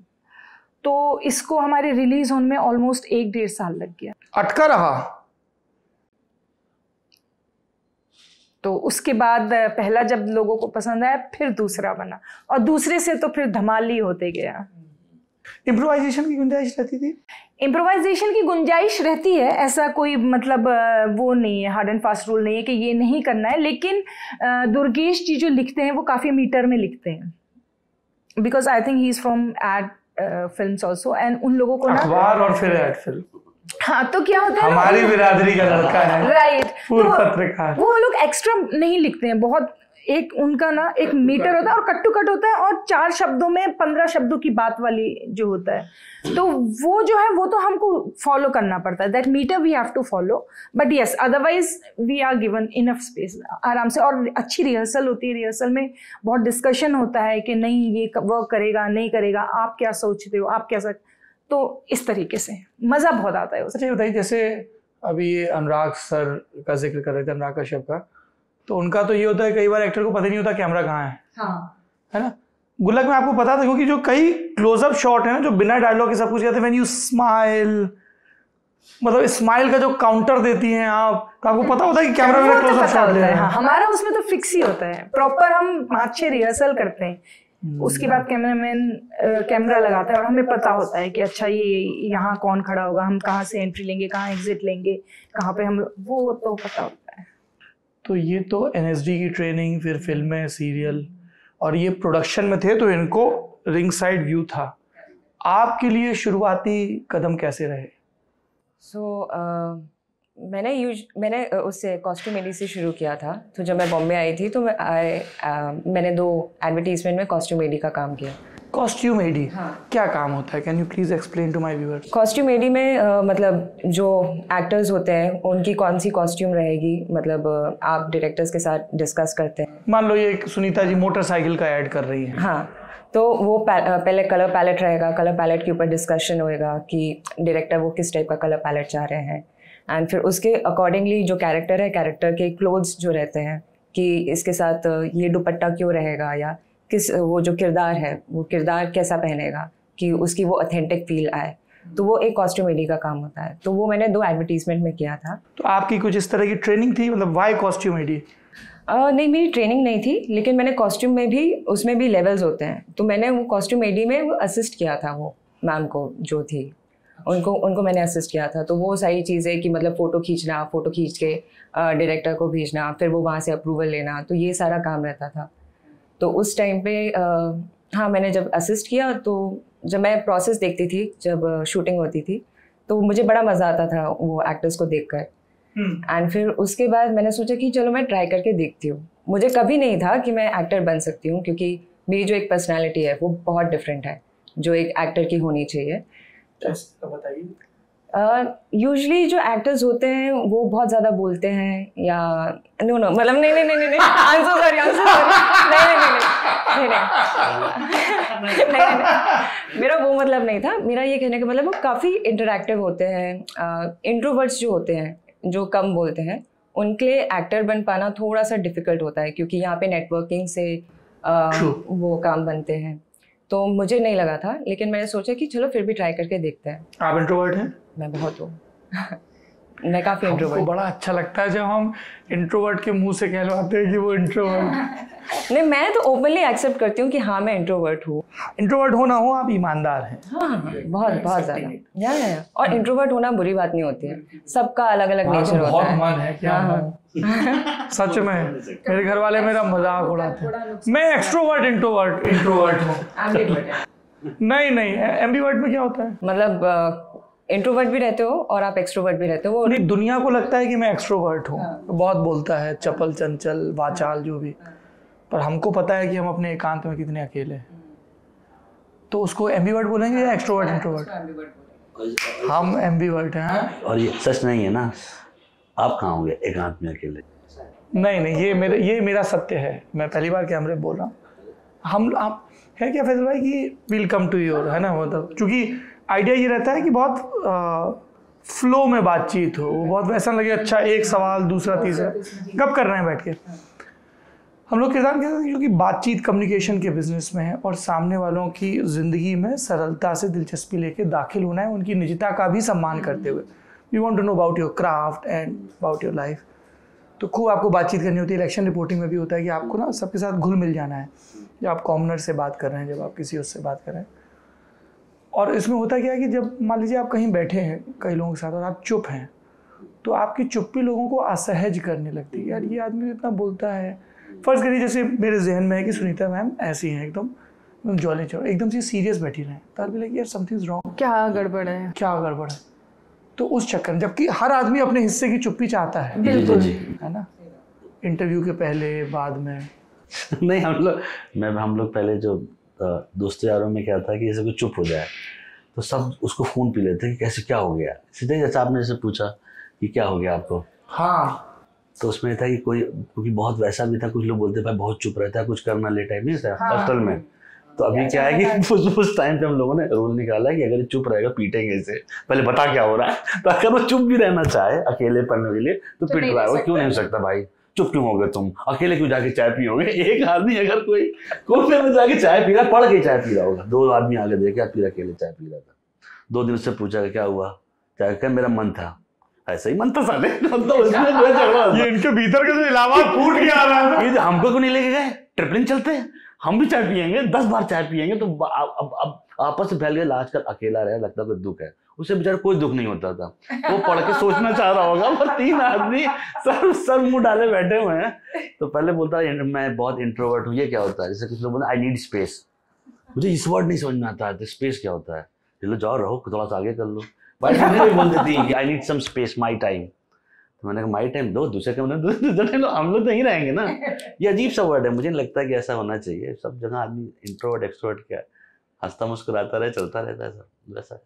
तो इसको हमारे रिलीज होने में ऑलमोस्ट 1-1.5 साल लग गया, अटका रहा। तो उसके बाद पहला जब लोगों को पसंद आया फिर दूसरा बना, और दूसरे से तो फिर धमाल ही होते गया। इम्प्रोवाइजेशन की गुंजाइश रहती थी, इम्प्रोवाइजेशन की गुंजाइश रहती है, ऐसा कोई मतलब वो नहीं है, हार्ड एंड फास्ट रूल नहीं है कि ये नहीं करना है। लेकिन दुर्गेश जी जो लिखते हैं वो काफ़ी मीटर में लिखते हैं, because I think he is from ad films also, and उन लोगों को अखबार और फिर एड फिल्म, हाँ तो क्या होता है हमारी बिरादरी का लड़का है, राइट, पूर्व पत्रकार, वो लोग एक्स्ट्रा नहीं लिखते हैं, बहुत एक उनका ना एक मीटर होता है और कट टू कट होता है, और 4 शब्दों में 15 शब्दों की बात वाली जो होता है, तो वो जो है वो तो हमको फॉलो करना पड़ता है, that metre we have to follow. But yes otherwise we are given enough space आराम से, और अच्छी रिहर्सल होती है। रिहर्सल में बहुत डिस्कशन होता है कि नहीं ये वर्क करेगा नहीं करेगा, आप क्या सोचते हो, आप कैसा, तो इस तरीके से मज़ा बहुत आता है। अच्छा बताइए, जैसे अभी अनुराग सर का जिक्र कर रहे थे, अनुराग कश्यप का, तो उनका तो ये होता है कई बार एक्टर को पता नहीं होता कैमरा कहाँ है, हाँ, है ना। गुल्लक में आपको पता था क्योंकि जो कई क्लोजअप शॉट है ना जो बिना डायलॉग के सब कुछ कहते हैं, व्हेन यू स्माइल, मतलब स्माइल का जो काउंटर देती हैं आप, तो आपको पता होता है कि कैमरा में क्लोजअप शॉट ले रहे हैं। हाँ, हमारा उसमें तो फिक्स ही होता है, प्रॉपर हम 5-6 रिहर्सल करते हैं, उसके बाद कैमरामैन कैमरा लगाता है और हमें पता होता है कि अच्छा ये यहाँ कौन खड़ा होगा, हम कहाँ से एंट्री लेंगे, कहाँ एग्जिट लेंगे, कहाँ पे हम, वो तो पता होता है। तो ये तो NSD की ट्रेनिंग, फिर फिल्में, सीरियल, और ये प्रोडक्शन में थे तो इनको रिंग साइड व्यू था। आपके लिए शुरुआती कदम कैसे रहे? मैंने उससे कॉस्ट्यूमेरी से शुरू किया था। तो जब मैं बॉम्बे आई थी तो मैंने 2 एडवर्टीजमेंट में कॉस्ट्यूमेरी का काम किया। कॉस्ट्यूम एडी, हाँ, क्या काम होता है? Can you please explain to my viewers? Costume AD में मतलब जो एक्टर्स होते हैं उनकी कौन सी कॉस्ट्यूम रहेगी, मतलब आप डायरेक्टर्स के साथ डिस्कस करते हैं। मान लो ये सुनीता जी मोटरसाइकिल का ऐड कर रही हैं, हाँ, तो वो पहले कलर पैलेट रहेगा, कलर पैलेट के ऊपर डिस्कशन होएगा कि डायरेक्टर वो किस टाइप का कलर पैलेट चाह रहे हैं, एंड फिर उसके अकॉर्डिंगली जो कैरेक्टर है, कैरेक्टर के क्लोथ्स जो रहते हैं कि इसके साथ ये दुपट्टा क्यों रहेगा, या किस वो जो किरदार है वो किरदार कैसा पहनेगा कि उसकी वो ऑथेंटिक फील आए, तो वो एक कॉस्ट्यूमेडी का काम होता है। तो वो मैंने 2 एडवर्टीजमेंट में किया था। तो आपकी कुछ इस तरह की ट्रेनिंग थी, मतलब वाई कॉस्ट्यूमेडी? नहीं, मेरी ट्रेनिंग नहीं थी, लेकिन मैंने कॉस्ट्यूम में भी, उसमें भी लेवल्स होते हैं, तो मैंने वो कॉस्ट्यूम एडी में वो असिस्ट किया था, वो मैम को जो थी उनको मैंने असिस्ट किया था। तो वो सारी चीज़ें कि मतलब फ़ोटो खींचना, फ़ोटो खींच के डायरेक्टर को भेजना, फिर वो वहाँ से अप्रूवल लेना, तो ये सारा काम रहता था। तो उस टाइम पे हाँ मैंने जब असिस्ट किया, तो जब मैं प्रोसेस देखती थी जब शूटिंग होती थी, तो मुझे बड़ा मज़ा आता था वो एक्टर्स को देख कर। एंड फिर उसके बाद मैंने सोचा कि चलो मैं ट्राई करके देखती हूँ। मुझे कभी नहीं था कि मैं एक्टर बन सकती हूँ, क्योंकि मेरी जो एक पर्सनैलिटी है वो बहुत डिफरेंट है जो एक एक्टर की होनी चाहिए। यूजली जो एक्टर्स होते हैं वो बहुत ज़्यादा बोलते हैं या नो मतलब नहीं नहीं, मेरा वो मतलब नहीं था। मेरा ये कहने का मतलब वो काफ़ी इंटरैक्टिव होते हैं। इंट्रोवर्ट्स जो होते हैं, जो कम बोलते हैं, उनके लिए एक्टर बन पाना थोड़ा सा डिफिकल्ट होता है, क्योंकि यहाँ पे नेटवर्किंग से वो काम बनते हैं। तो मुझे नहीं लगा था, लेकिन मैंने सोचा कि चलो फिर भी ट्राई करके देखते हैं। आप इंट्रोवर्ट हैं? मैं बहुत हूँ मैं काफ़ी इंट्रोवर्ट हूँ। बड़ा अच्छा लगता है जब हम इंट्रोवर्ट के मुंह से कहलवाते हैं कि वो इंट्रोवर्ट नहीं, मैं तो ओपनली एक्सेप्ट करती हूँ कि हाँ मैं इंट्रोवर्ट हूँ। इंट्रोवर्ट होना हो, आप ईमानदार हैं। हाँ, बहुत ज़्यादा। और इंट्रोवर्ट होना बुरी बात नहीं होती है, सबका अलग अलग नेचर होता है। सच में मेरे घर वाले मेरा मजाक उड़ाते हैं। मैं एक्सट्रोवर्ट इंट्रोवर्ट हूँ। नहीं, एम्बीवर्ट में क्या होता है? मतलब इंट्रोवर्ट भी रहते हो और आप एक्सट्रोवर्ट भी रहते हो। नहीं, दुनिया को लगता है कि मैं एक्सट्रोवर्ट हूँ, बहुत बोलता है, चपल चंचल वाचाल जो भी, पर हमको पता है कि हम अपने एकांत में कितने अकेले हैं। तो उसको एम्बीवर्ट बोलेंगे या एक्सट्रोवर्ट इंट्रोवर्ट? हम एम्बीवर्ट हैं। और ये सच नहीं है ना, आप कहाँ होंगे एकांत में अकेले? नहीं, ये मेरा सत्य है। मैं पहली बार कैमरे बोल रहा हूँ। हम आप है क्या फैसल भाई कि विल कम टू योर, है ना, मतलब क्योंकि आइडिया ये रहता है कि बहुत फ्लो में बातचीत हो, वो बहुत वैसा लगे। अच्छा, एक सवाल दूसरा तीसरा गप कर रहे हैं बैठ के हम लोग। किरदार कहते हैं क्योंकि बातचीत कम्युनिकेशन के बिजनेस में है और सामने वालों की जिंदगी में सरलता से दिलचस्पी लेके दाखिल होना है, उनकी निजता का भी सम्मान करते हुए। We want to know about your craft and about your life. तो खूब आपको बातचीत करनी होती है। इलेक्शन रिपोर्टिंग में भी होता है कि आपको ना सबके साथ घुल मिल जाना है। जब आप कॉमनर से बात कर रहे हैं, जब आप किसी उससे बात कर रहे हैं, और इसमें होता क्या है कि जब मान लीजिए आप कहीं बैठे हैं कई लोगों के साथ और आप चुप हैं, तो आपकी चुप्पी लोगों को असहज करने लगती है। यार ये आदमी इतना बोलता है। फ़र्ज़ करिए जैसे मेरे जहन में है कि सुनीता मैम ऐसी हैं, एकदम जॉली चौली, एकदम से सीरियस बैठी रहें, तो आपको लगे यार समथिंग इज़ रॉन्ग, क्या गड़बड़ है। तो उस चक्कर में, जबकि हर आदमी अपने हिस्से की चुप्पी चाहता है, बिल्कुल, है ना, इंटरव्यू के पहले बाद में नहीं, हम लोग पहले जो दोस्त यारों में क्या था कि जैसे कोई चुप हो जाए तो सब उसको फोन पी लेते कि कैसे क्या हो गया। सीधे जैसे आपने जैसे पूछा कि क्या हो गया आपको, हाँ, तो उसमें था कि कोई, क्योंकि बहुत वैसा भी था, कुछ लोग बोलते भाई बहुत चुप रहता है, कुछ करना लेट है हॉस्टल में। तो अभी क्या है कि उस टाइम पे हम लोगों ने रूल निकाला है कि अगर चुप रहेगा पीटेंगे इसे, पहले बता क्या हो रहा है। तो अगर वो चुप भी रहना चाहे अकेले पढ़ने के लिए तो पीट रहा है वो, क्यों नहीं हो सकता भाई? चुप क्यों हो गए तुम, अकेले क्यों जाके चाय पियोगे? एक आदमी अगर कोई कोने में जाके चाय पी रहा, पढ़ के चाय पी रहा होगा, दो आदमी आगे देखे अकेले चाय पी रहा था। 2 दिन उससे पूछा क्या हुआ, चाय का मेरा मन था, ऐसा ही मन था साले, मतलब उसमें जो झगड़ा, ये इनके भीतर का जो इलाहाबाद फूट गया आ रहा है। ये हमको क्यों नहीं लेके गए, ट्रिपलिंग चलते हम भी चाय पियेंगे, 10 बार चाय पियेंगे। तो अब आपस में फैल गए। आजकल अकेला रहे, लगता कोई दुख है उसे, बेचारा कोई दुख नहीं होता था, वो पढ़ के सोचना चाह रहा होगा, पर 3 आदमी सर मुंह डाले बैठे हुए हैं। तो पहले बोलता है मैं बहुत इंट्रोवर्ट हूँ, ये क्या होता है? जैसे कुछ लोग बोलते आई नीड स्पेस, मुझे इस वर्ड नहीं समझ में आता है, तो स्पेस क्या होता है? चलो जाओ रहो, थोड़ा सा आगे कर लो। भाई बोल देती है I need some space, my time. मैंने कहा माई टाइम दो, दूसरे के मतलब हम लोग तो यहीं रहेंगे ना। ये अजीब सा वर्ड है, मुझे नहीं लगता कि ऐसा होना चाहिए। सब जगह आदमी इंट्रोवर्ट एक्सट्रोवर्ट क्या है, हंसता मुस्कुराता रहे, चलता रहता है सब वैसा।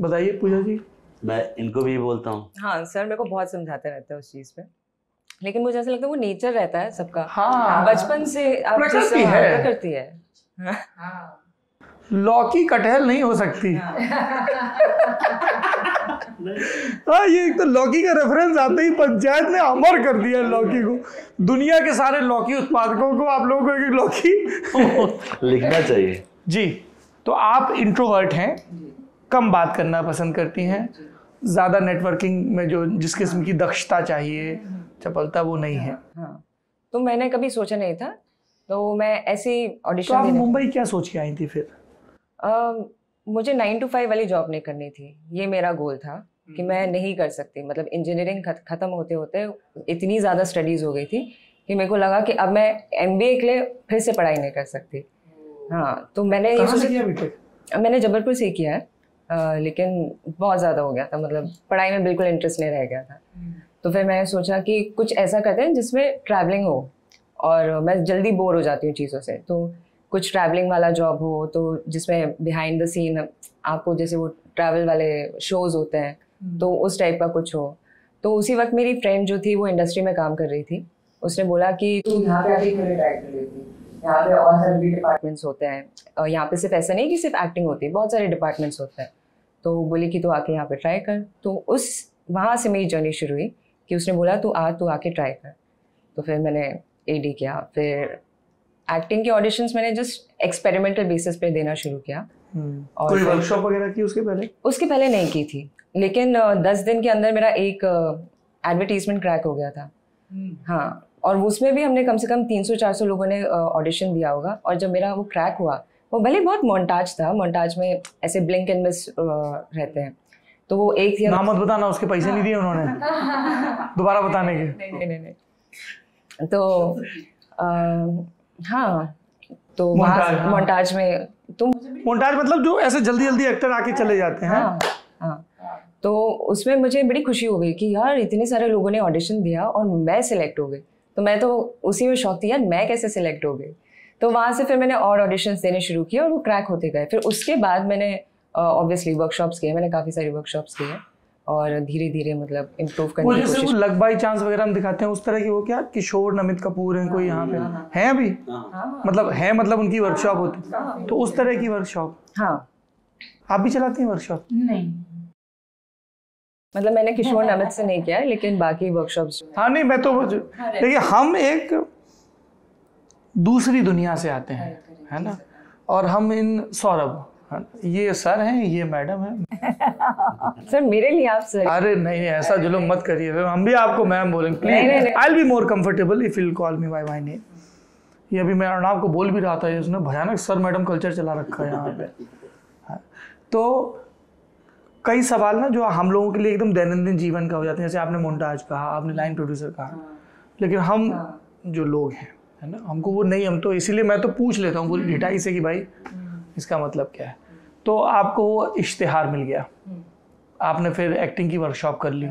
बताइए पूजा जी। मैं इनको भी बोलता हूँ। हाँ सर, मेरे को बहुत समझाते रहते हैं उस चीज़ पे, लेकिन मुझे ऐसा लगता है वो नेचर रहता है सबका। हाँ, बचपन से आप करती है, लौकी कटहल नहीं हो सकती। हाँ, ये एक तो लौकी का रेफरेंस आते ही पंचायत ने अमर कर दिया लौकी को। दुनिया के सारे लौकी उत्पादकों को आप लोगों को एक लौकी लिखना चाहिए जी। तो आप इंट्रोवर्ट हैं, कम बात करना पसंद करती हैं, ज़्यादा नेटवर्किंग में जो जिस किस्म की दक्षता चाहिए, चपलता वो नहीं है। तो मैंने कभी सोचा नहीं था, तो मैं ऐसी ऑडिशन देने। तो आप मुंबई क्या सोच के आई थी फिर? मुझे 9 to 5 वाली जॉब नहीं करनी थी, ये मेरा गोल था कि मैं नहीं कर सकती। मतलब इंजीनियरिंग ख़त्म होते होते इतनी ज़्यादा स्टडीज़ हो गई थी कि मेरे को लगा कि अब मैं MBA के लिए फिर से पढ़ाई नहीं कर सकती। हाँ, तो मैंने ये सोचा, मैंने जबलपुर से किया है, लेकिन बहुत ज़्यादा हो गया था, मतलब पढ़ाई में बिल्कुल इंटरेस्ट नहीं रह गया था। तो फिर मैंने सोचा कि कुछ ऐसा करते हैं जिसमें ट्रैवलिंग हो, और मैं जल्दी बोर हो जाती हूँ चीज़ों से, तो कुछ ट्रैवलिंग वाला जॉब हो, तो जिसमें बिहाइंड द सीन आपको जैसे वो ट्रैवल वाले शोज़ होते हैं तो उस टाइप का कुछ हो। तो उसी वक्त मेरी फ्रेंड जो थी वो इंडस्ट्री में काम कर रही थी, उसने बोला कि तू यहाँ पे आके क्यों ट्राई कर लेती, यहाँ पे और सारे भी डिपार्टमेंट्स होते हैं, यहाँ पे सिर्फ ऐसा नहीं कि सिर्फ एक्टिंग होती है, बहुत सारे डिपार्टमेंट्स होते हैं। तो बोली कि तू आके यहाँ पे ट्राई कर। तो उस वहाँ से मेरी जर्नी शुरू हुई कि उसने बोला तू आके ट्राई कर। तो फिर मैंने AD किया, फिर एक्टिंग के ऑडिशंस मैंने जस्ट एक्सपेरिमेंटल बेसिस पे देना शुरू किया। और कोई वर्कशॉप वगैरह की उसके पहले नहीं की थी, लेकिन 10 दिन के अंदर मेरा एक एडवर्टीजमेंट क्रैक हो गया था। हाँ, और उसमें भी हमने कम से कम 300-400 लोगों ने ऑडिशन दिया होगा। और जब मेरा वो क्रैक हुआ, वो भले बहुत मोन्टाज था, मोन्टाज में ऐसे ब्लिंक एंड मिस रहते हैं, तो वो एक नाम मत बताना, उसके पैसे नहीं दिए उन्होंने दोबारा बताने के। नहीं, तो हाँ, तो मोन्टाज में मोन्टाज मतलब जो ऐसे जल्दी जल्दी एक्टर आके चले जाते हैं। हाँ, तो उसमें मुझे बड़ी खुशी हो गई कि यार इतने सारे लोगों ने ऑडिशन दिया और मैं सिलेक्ट हो गई। तो मैं तो उसी में शौक थी, यार मैं कैसे सिलेक्ट हो गई। तो वहाँ से फिर मैंने और ऑडिशंस देने शुरू किए और वो क्रैक होते गए। फिर उसके बाद मैंने ऑब्वियसली वर्कशॉप्स किए, मैंने काफ़ी सारी वर्कशॉप्स किए और धीरे धीरे मतलब इम्प्रूव करने की कोशिश। लग बाई चांस वगैरह हम दिखाते हैं उस तरह की, वो क्या किशोर नमित कपूर हैं कोई यहाँ पे हैं अभी, मतलब है, मतलब उनकी वर्कशॉप होती, तो उस तरह की वर्कशॉप। हाँ, आप भी चलाते हैं वर्कशॉप? नहीं, मतलब मैंने किशोर नमित से नहीं किया है, लेकिन बाकी वर्कशॉप्स। हाँ, नहीं मैं तो देखिए हम एक दूसरी दुनिया से आते हैं, है ना, और हम इन सौरभ, ये सर हैं, ये मैडम हैं। सर मेरे लिए आप सर? अरे नहीं, ऐसा जुल्म मत करिए, हम भी आपको मैम बोलेंगे please. I will be more comfortable if you call me by my name. ये अभी मैं अर्णव को बोल भी रहा था, इसने भयानक सर मैडम कल्चर चला रखा है यहाँ पे। तो कई सवाल ना जो हम लोगों के लिए एकदम दैनंदिन जीवन का हो जाते हैं, जैसे आपने मोन्टाज कहा, आपने लाइन प्रोड्यूसर कहा, लेकिन हम जो लोग हैं, है ना, हमको वो नहीं, हम तो इसीलिए मैं तो पूछ लेता हूँ पूरी डिटाई से कि भाई इसका मतलब क्या है। तो आपको वो इश्तिहार मिल गया, आपने फिर एक्टिंग की वर्कशॉप कर ली,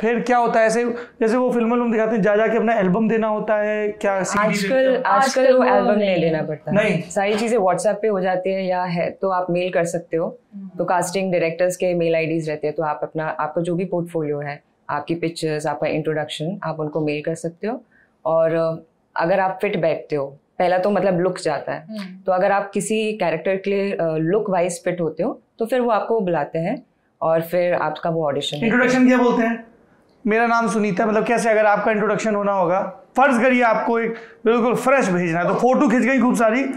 फिर क्या होता है ऐसे जैसे वो फिल्म दिखाते हैं जा जाके अपना एल्बम देना होता है क्या? आजकल वो एल्बम नहीं देना पड़ता, नहीं, सारी चीजें व्हाट्सएप पे हो जाती है या है, तो आप मेल कर सकते हो। तो कास्टिंग डायरेक्टर्स के मेल आईडीज रहते हैं, तो आप अपना आपका जो भी पोर्टफोलियो है, आपकी पिक्चर्स, आपका इंट्रोडक्शन, आप उनको मेल कर सकते हो। और अगर आप फिट बैठते हो, पहला तो मतलब लुक जाता है, तो अगर आप किसी कैरेक्टर के लिए लुक वाइज फिट होते हो तो फिर वो आपको बुलाते हैं और फिर आपका वो ऑडिशन। इंट्रोडक्शन क्या बोलते हैं? मेरा नाम सुनीता, मतलब कैसे अगर आपका इंट्रोडक्शन होना होगा, फर्ज करिए आपको एक बिल्कुल फ्रेश भेजना है, तो फोटो खींच गई खूब सारी, अब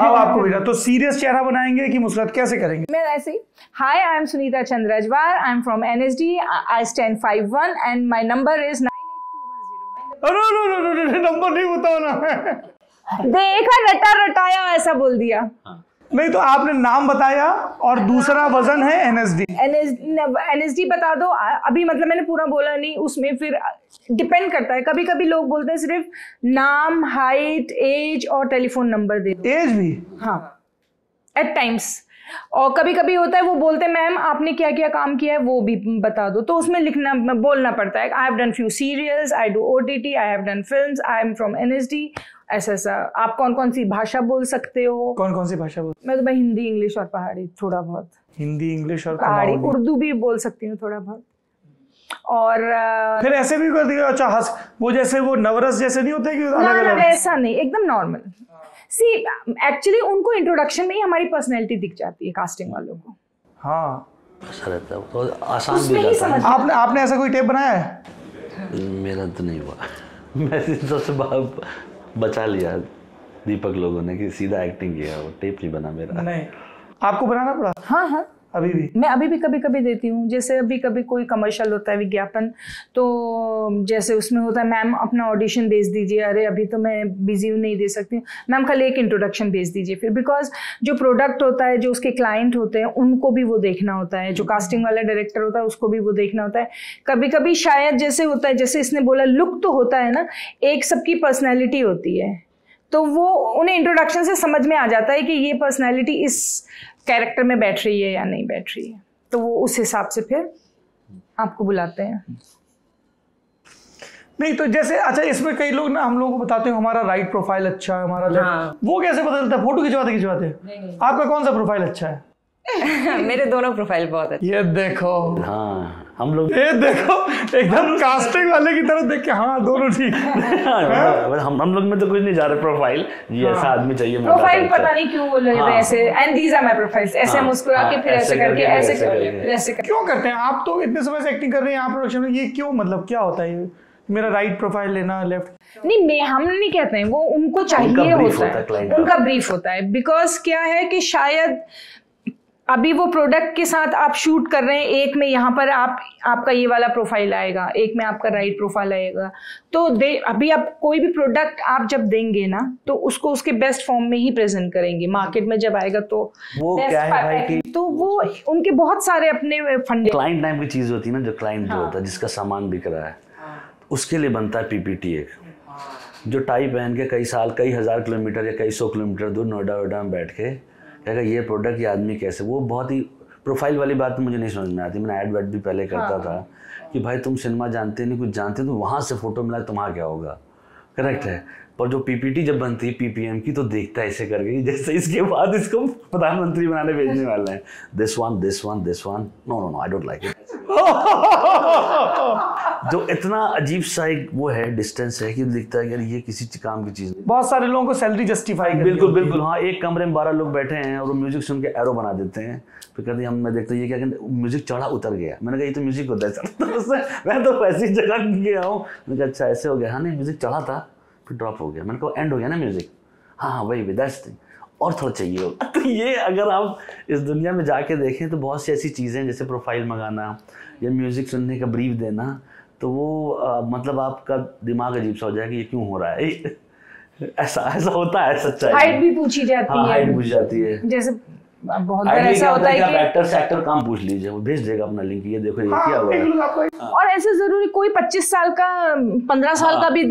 आपको भेजना, तो सीरियस चेहरा बनाएंगे कि मुसरत कैसे करेंगे? मैं ऐसे ही, hi I am Sunita Chand Rajwar, I am from NSD, I stand 51 and my number is 982109। Number नहीं बताना, देखा रटा रटाया ऐसा बोल दिया। नहीं तो आपने नाम बताया और दूसरा वजन है NSD बता दो अभी, मतलब मैंने पूरा बोला नहीं, उसमें फिर डिपेंड करता है, कभी कभी लोग बोलते हैं सिर्फ नाम, हाइट, एज और टेलीफोन नंबर दे दो। एज भी? हाँ, एट टाइम्स। और कभी कभी होता है वो बोलते हैं मैम आपने क्या क्या काम किया है वो भी बता दो, तो उसमें लिखना बोलना पड़ता है I have done few serials, I do OTT, I have done films, I am from NSD, ऐसा ऐसा। आप कौन कौन सी भाषा बोल सकते हो? कौन कौन सी भाषा बोल? मैं तो भाई हिंदी, इंग्लिश और पहाड़ी, थोड़ा बहुत हिंदी, इंग्लिश और पहाड़ी, उर्दू भी बोल सकती हूँ थोड़ा बहुत। और फिर ऐसे भी कर दिया, अच्छा हंस वो जैसे वो नवरस जैसे नहीं होते कि अलग अलग, ऐसा नहीं, एकदम नॉर्मल सी। एक्चुअली उनको इंट्रोडक्शन में ही हमारी पर्सनैलिटी दिख जाती है, कास्टिंग वालों को। हाँ, तो आसान भी लगता है। आपने ऐसा कोई टेप बनाया है? मेरा तो नहीं हुआ, मैं बचा लिया दीपक लोगों ने कि सीधा एक्टिंग किया, वो टेप नहीं बना मेरा। नहीं, आपको बनाना पड़ा? हाँ हाँ अभी भी मैं अभी भी कभी कभी देती हूँ। जैसे अभी कभी कोई कमर्शियल होता है विज्ञापन, तो जैसे उसमें होता है मैम अपना ऑडिशन भेज दीजिए, अरे अभी तो मैं बिजी हूँ नहीं दे सकती हूँ, मैम खाली एक इंट्रोडक्शन भेज दीजिए। फिर बिकॉज जो प्रोडक्ट होता है, जो उसके क्लाइंट होते हैं उनको भी वो देखना होता है, जो कास्टिंग वाला डायरेक्टर होता है उसको भी वो देखना होता है। कभी कभी शायद जैसे होता है, जैसे इसने बोला लुक तो होता है ना, एक सबकी पर्सनैलिटी होती है, तो वो उन्हें इंट्रोडक्शन से समझ में आ जाता है कि ये पर्सनैलिटी इस कैरेक्टर में बैठ रही है या नहीं बैठ रही है, तो वो उस हिसाब से फिर आपको बुलाते हैं। नहीं तो जैसे अच्छा इसमें कई लोग ना हम लोगों को बताते हैं हमारा राइट प्रोफाइल अच्छा है, हमारा लेफ्ट, हाँ। वो कैसे पता चलता है? फोटो खिंचवाते आपका कौन सा प्रोफाइल अच्छा है? मेरे दोनों प्रोफाइल बहुत अच्छे। ये देखो, हाँ हम लोग ये देखो एकदम कास्टिंग वाले की तरफ देख के, हाँ दोनों ठीक है। हम लोग में तो कुछ नहीं जा रहा प्रोफाइल, ये ऐसा आदमी चाहिए प्रोफाइल, पता नहीं क्यों बोल रहे हैं ऐसे, and these are my profiles, ऐसे मुस्कुरा के फिर ऐसे करके ऐसे क्यों करते हैं? आप तो इतने समय से एक्टिंग कर रहे हैं, आप प्रोडक्शन में, ये क्यों, मतलब क्या होता है मेरा राइट प्रोफाइल लेना लेफ्ट? नहीं मैं हम नहीं कहते हैं, वो उनको चाहिए होता है, उनका ब्रीफ होता है। बिकॉज क्या है कि शायद अभी वो प्रोडक्ट के साथ आप शूट कर रहे हैं, एक में यहाँ पर आपका ये वाला प्रोफाइल आएगा, एक में आपका राइट प्रोफाइल आएगा, तो अभी आप कोई भी प्रोडक्ट आप जब देंगे ना तो उसको उसके बेस्ट फॉर्म में ही प्रेजेंट करेंगे, मार्केट में जब आएगा तो वो क्या है भाई कि तो वो उनके बहुत सारे अपने फंड क्लाइंट टाइम की चीज होती है ना, जो क्लाइंट जो होता है जिसका सामान बिक रहा है उसके लिए बनता है पीपीटी, एक जो टाई पहन के कई साल कई हजार किलोमीटर या कई सौ किलोमीटर दूर नोएडा वोएडा में बैठ के कहेगा ये प्रोडक्ट ये आदमी कैसे, वो बहुत ही प्रोफाइल वाली बात मुझे नहीं समझ में आती। मैंने एड वेड भी पहले करता था कि भाई तुम सिनेमा जानते नहीं कुछ जानते, तो वहाँ से फोटो मिला तुम्हारा क्या होगा, करेक्ट है। पर जो पीपीटी जब बनती है पीपीएम की, तो देखता है ऐसे करके जैसे इसके बाद इसको प्रधानमंत्री बनाने भेजने वाले हैं, this one no I don't like it. जो इतना अजीब सा एक वो है डिस्टेंस है कि दिखता है कि ये किसी काम की चीज़ नहीं। बहुत सारे लोगों को सैलरी जस्टिफाई बिल्कुल हाँ, एक कमरे में 12 लोग बैठे हैं और वो म्यूजिक सुन के एरो बना देते हैं, फिर कहते हैं हम मैं देखता ये क्या कहते म्यूजिक चढ़ा उतर गया, मैंने कहा ये तो म्यूजिक होता है सर, मैं तो ऐसी जगह गया हूँ, मैंने कहा अच्छा ऐसे हो गया, हाँ नहीं म्यूजिक चढ़ा था फिर ड्रॉप हो गया, मैंने कहा एंड हो गया ना म्यूजिक, हाँ हाँ वही दैट्स थिंग और थोड़ा चाहिए होगा। तो ये अगर आप इस दुनिया में जाके देखें तो बहुत सी ऐसी चीज़ें जैसे प्रोफाइल मंगाना या म्यूजिक सुनने का ब्रीफ देना, तो वो मतलब आपका दिमाग अजीब सा हो जाएगा कि ये क्यों हो रहा है, ऐसा होता है सच्चाई। हाइट भी पूछी जाती है, हाइट पूछी जाती है, जैसे बहुत बार ऐसा होता है कि एक्टर से एक्टर काम पूछ लीजिए, वो भेज देगा अपना लिंक, ये देखो ये क्या हुआ है। और ऐसे जरूरी कोई 25 साल का 15 साल का भी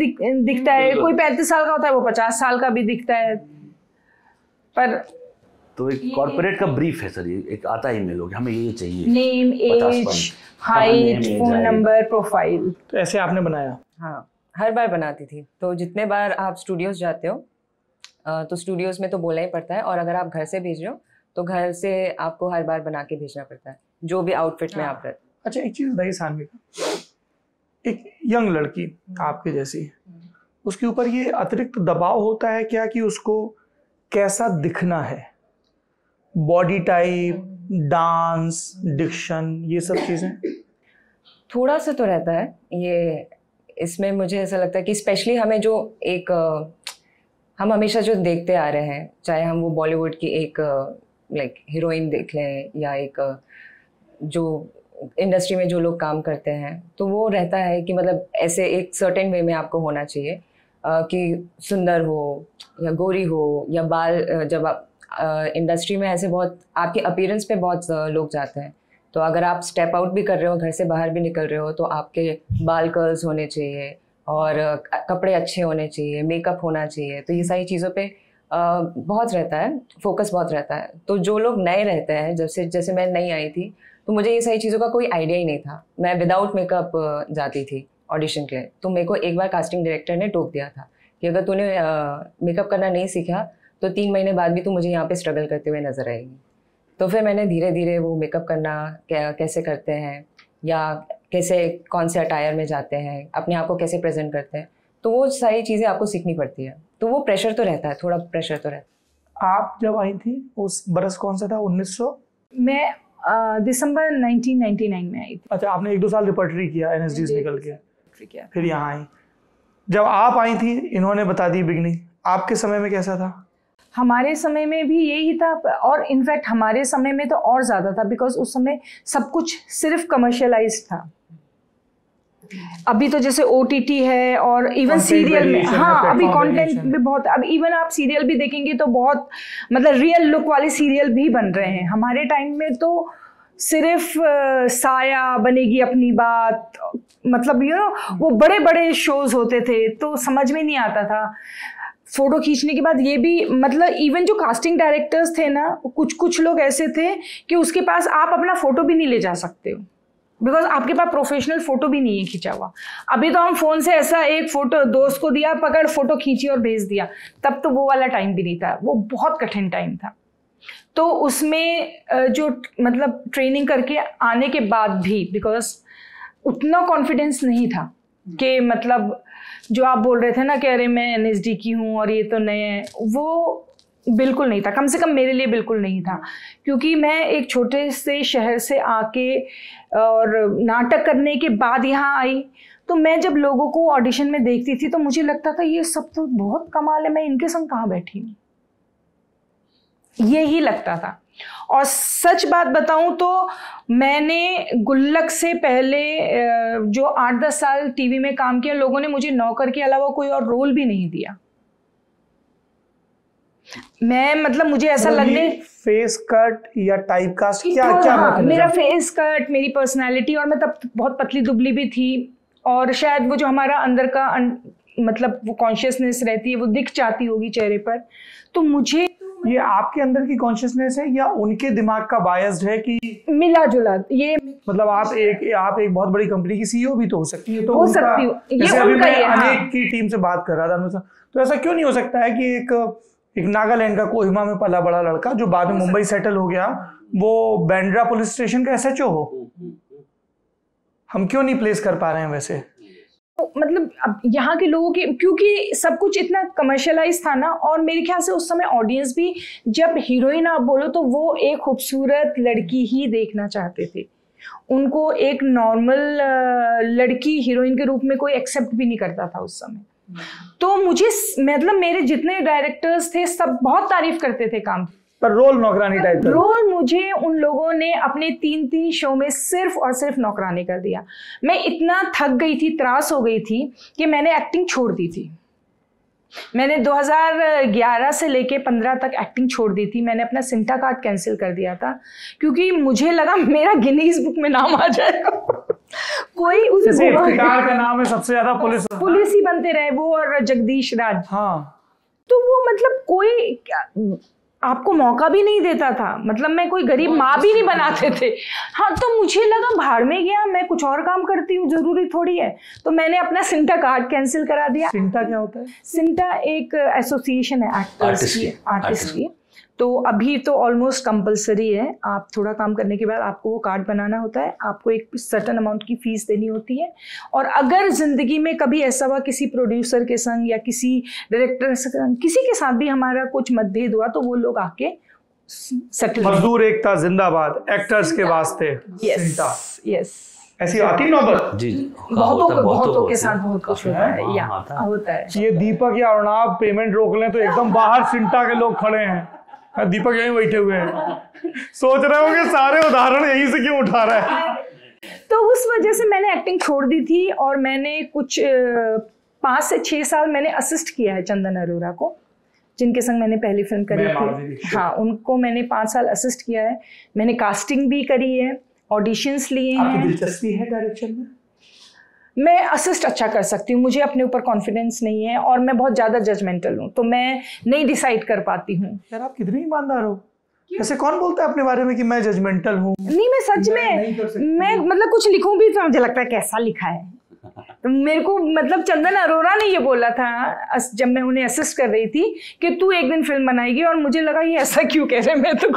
दिखता है, कोई 35 साल का होता है, वो 50 साल का भी दिखता है। पर तो एक कॉर्पोरेट का ब्रीफ है सर, ये एक आता है ईमेल हो गया हमें ये चाहिए, name age height phone number profile, तो ऐसे आपने बनाया? हाँ हर बार बनाती थी, तो जितने बार आप स्टूडियोज जाते हो तो स्टूडियोज में तो बोलना ही पड़ता है, और अगर आप घर से भेज रहे हो तो घर से आपको हर बार बना के भेजना पड़ता है जो भी आउटफिट में आप रहते। अच्छा एक चीज बताइए सानविका, एक यंग लड़की आपके जैसी, उसके ऊपर ये अतिरिक्त दबाव होता है क्या कि उसको कैसा दिखना है, बॉडी टाइप, डांस, डिक्शन, ये सब चीजें? थोड़ा सा तो रहता है ये, इसमें मुझे ऐसा लगता है कि स्पेशली हमें जो एक हम हमेशा जो देखते आ रहे हैं, चाहे हम वो बॉलीवुड की एक लाइक हीरोइन देख लें या एक जो इंडस्ट्री में जो लोग काम करते हैं, तो वो रहता है कि मतलब ऐसे एक सर्टेन वे में आपको होना चाहिए कि सुंदर हो या गोरी हो या बाल, जब आप इंडस्ट्री में ऐसे बहुत आपके अपीयरेंस पे बहुत लोग जाते हैं, तो अगर आप स्टेप आउट भी कर रहे हो, घर से बाहर भी निकल रहे हो, तो आपके बाल कर्ल्स होने चाहिए और कपड़े अच्छे होने चाहिए, मेकअप होना चाहिए, तो ये सारी चीज़ों पे बहुत रहता है फोकस, बहुत रहता है। तो जो लोग नए रहते हैं, जब से जैसे मैं नई आई थी तो मुझे ये सारी चीज़ों का कोई आइडिया ही नहीं था, मैं विदाउट मेकअप जाती थी ऑडिशन के लिए, तो मेरे को एक बार कास्टिंग डायरेक्टर ने टोक दिया था कि अगर तूने मेकअप करना नहीं सीखा तो 3 महीने बाद भी तू मुझे यहाँ पे स्ट्रगल करते हुए नजर आएगी। तो फिर मैंने धीरे धीरे वो मेकअप करना कैसे करते हैं या कैसे कौन से अटायर में जाते हैं, अपने आप को कैसे प्रेजेंट करते हैं, तो वो सारी चीज़ें आपको सीखनी पड़ती है, तो वो प्रेशर तो रहता है, थोड़ा प्रेशर तो रहता है। आप जब आई थी उस बरस कौन सा था? 1900 मैं दिसंबर 1999 में आई थी। अच्छा आपने 1-2 साल रिपोर्टरी किया एनएसडी से निकल के, फिर यहाँ आई। जब आप आई थी इन्होंने बता दी बिगनिंग, आपके समय में कैसा था? हमारे समय में भी यही था, और इनफैक्ट हमारे समय में तो और ज़्यादा था, बिकॉज उस समय सब कुछ सिर्फ कमर्शियलाइज्ड था। अभी तो जैसे OTT है और इवन सीरियल में, हाँ अभी कंटेंट भी बहुत, अब इवन आप सीरियल भी देखेंगे तो बहुत मतलब रियल लुक वाले सीरियल भी बन रहे हैं। हमारे टाइम में तो सिर्फ साया, बनेगी अपनी बात, मतलब यू नो वो बड़े बड़े शोज होते थे, तो समझ में नहीं आता था। फोटो खींचने के बाद ये भी मतलब इवन जो कास्टिंग डायरेक्टर्स थे ना, कुछ कुछ लोग ऐसे थे कि उसके पास आप अपना फोटो भी नहीं ले जा सकते हो, बिकॉज आपके पास प्रोफेशनल फोटो भी नहीं है खींचा हुआ। अभी तो हम फोन से ऐसा एक फोटो दोस्त को दिया, पकड़ फोटो खींची और भेज दिया, तब तो वो वाला टाइम भी नहीं था, वो बहुत कठिन टाइम था। तो उसमें जो मतलब ट्रेनिंग करके आने के बाद भी बिकॉज उतना कॉन्फिडेंस नहीं था कि मतलब जो आप बोल रहे थे ना कि अरे मैं NSD की हूँ और ये तो नए हैं, वो बिल्कुल नहीं था, कम से कम मेरे लिए बिल्कुल नहीं था। क्योंकि मैं एक छोटे से शहर से आके और नाटक करने के बाद यहाँ आई, तो मैं जब लोगों को ऑडिशन में देखती थी तो मुझे लगता था ये सब तो बहुत कमाल है, मैं इनके संग कहाँ बैठी हूँ, यही लगता था। और सच बात बताऊं तो मैंने गुल्लक से पहले जो 8-10 साल टीवी में काम किया, लोगों ने मुझे नौकर के अलावा कोई और रोल भी नहीं दिया। मैं मतलब मुझे ऐसा लगने फेस कट या टाइपकास्ट क्या क्या मतलब मेरा फेस कट, मेरी पर्सनालिटी, और मैं तब बहुत पतली दुबली भी थी, और शायद वो जो हमारा अंदर का मतलब वो कॉन्शियसनेस रहती है वो दिख जाती होगी चेहरे पर। तो मुझे ये आपके अंदर की कॉन्शियसनेस है या उनके दिमाग का बायस्ड है कि मिला जुला, ये मतलब आप एक बहुत बड़ी कंपनी की CEO भी तो हो सकती है, तो हो सकती हो, ये उनका ही है। अनेक की टीम से बात कर रहा था, तो ऐसा क्यों नहीं हो सकता है कि एक नागालैंड का कोहिमा में पला बड़ा लड़का जो बाद में मुंबई सेटल हो गया, वो बांद्रा पुलिस स्टेशन का SHO हो? हम क्यों नहीं प्लेस कर पा रहे हैं वैसे? मतलब अब यहाँ के लोगों के, क्योंकि सब कुछ इतना कमर्शियलाइज था ना, और मेरे ख्याल से उस समय ऑडियंस भी, जब हीरोइन आप बोलो तो वो एक खूबसूरत लड़की ही देखना चाहते थे, उनको एक नॉर्मल लड़की हीरोइन के रूप में कोई एक्सेप्ट भी नहीं करता था उस समय। तो मुझे मतलब मेरे जितने डायरेक्टर्स थे सब बहुत तारीफ करते थे काम पर, रोल नौकरानी टाइप रोल मुझे उन लोगों ने अपने 3-3 शो में सिर्फ और सिर्फ नौकरानी कर दिया। मैं इतना थक गई थी, त्रास हो गई थी कि मैंने एक्टिंग छोड़ दी थी। मैंने 2011 से लेके 15 तक एक्टिंग छोड़ दी थी। मैंने अपना सिंटा कार्ड कैंसिल कर दिया था क्योंकि मुझे लगा मेरा गिनीज बुक में नाम आ जाएगा। कोई उसे का नाम है सबसे ज्यादा पुलिस ही बनते रहे वो और जगदीश राज। हाँ। तो वो मतलब कोई आपको मौका भी नहीं देता था, मतलब मैं कोई गरीब माँ भी नहीं बनाते थे। हाँ, तो मुझे लगा भाड़ में गया, मैं कुछ और काम करती हूँ, जरूरी थोड़ी है। तो मैंने अपना सिंटा कार्ड कैंसिल करा दिया। सिंटा क्या होता है? सिंटा एक एसोसिएशन है एक्टर्स की, आर्टिस्ट की। तो अभी तो ऑलमोस्ट कंपलसरी है, आप थोड़ा काम करने के बाद आपको वो कार्ड बनाना होता है, आपको एक सर्टन अमाउंट की फीस देनी होती है। और अगर ज़िंदगी में कभी ऐसा हुआ किसी प्रोड्यूसर के संग या किसी डायरेक्टर संग किसी के साथ भी हमारा कुछ मतभेद हुआ तो वो लोग आके सेटल। मजदूर एकता जिंदाबाद, एक्टर्स के वास्ते। यस यस, ऐसी आती नौबत जी बहुतों के साथ बहुत कुछ होता है। ये दीपक या अरुणाब पेमेंट रोक लें तो एकदम बाहर सिंटा के लोग खड़े हैं, दीपक यहीं बैठे हुए हैं, सोच रहे होंगे सारे उदाहरण यहीं से क्यों उठा रहा है। तो उस वजह से मैंने एक्टिंग छोड़ दी थी। और मैंने कुछ 5 से 6 साल मैंने असिस्ट किया है चंदन अरोरा को, जिनके संग मैंने पहली फिल्म करी थी। हाँ, उनको मैंने 5 साल असिस्ट किया है। मैंने कास्टिंग भी करी है, ऑडिशंस लिए हैं। आपकी दिलचस्पी है डायरेक्शन में? मैं असिस्ट अच्छा कर सकती हूँ, मुझे अपने ऊपर कॉन्फिडेंस नहीं है और मैं बहुत ज़्यादा जजमेंटल हूँ, तो मैं नहीं डिसाइड कर पाती हूँ। यार आप कितने ईमानदार हो, ऐसे कौन बोलता है अपने बारे में कि मैं जजमेंटल हूँ? नहीं, मैं सच में मैं मतलब कुछ लिखूँ भी तो मुझे लगता है कैसा लिखा है। तो मेरे को मतलब चंदन अरोरा ने ये बोला था जब मैं उन्हें असिस्ट कर रही थी कि तू एक दिन फिल्म बनाएगी, और मुझे लगा ये ऐसा क्यों कह रहे, मैं तो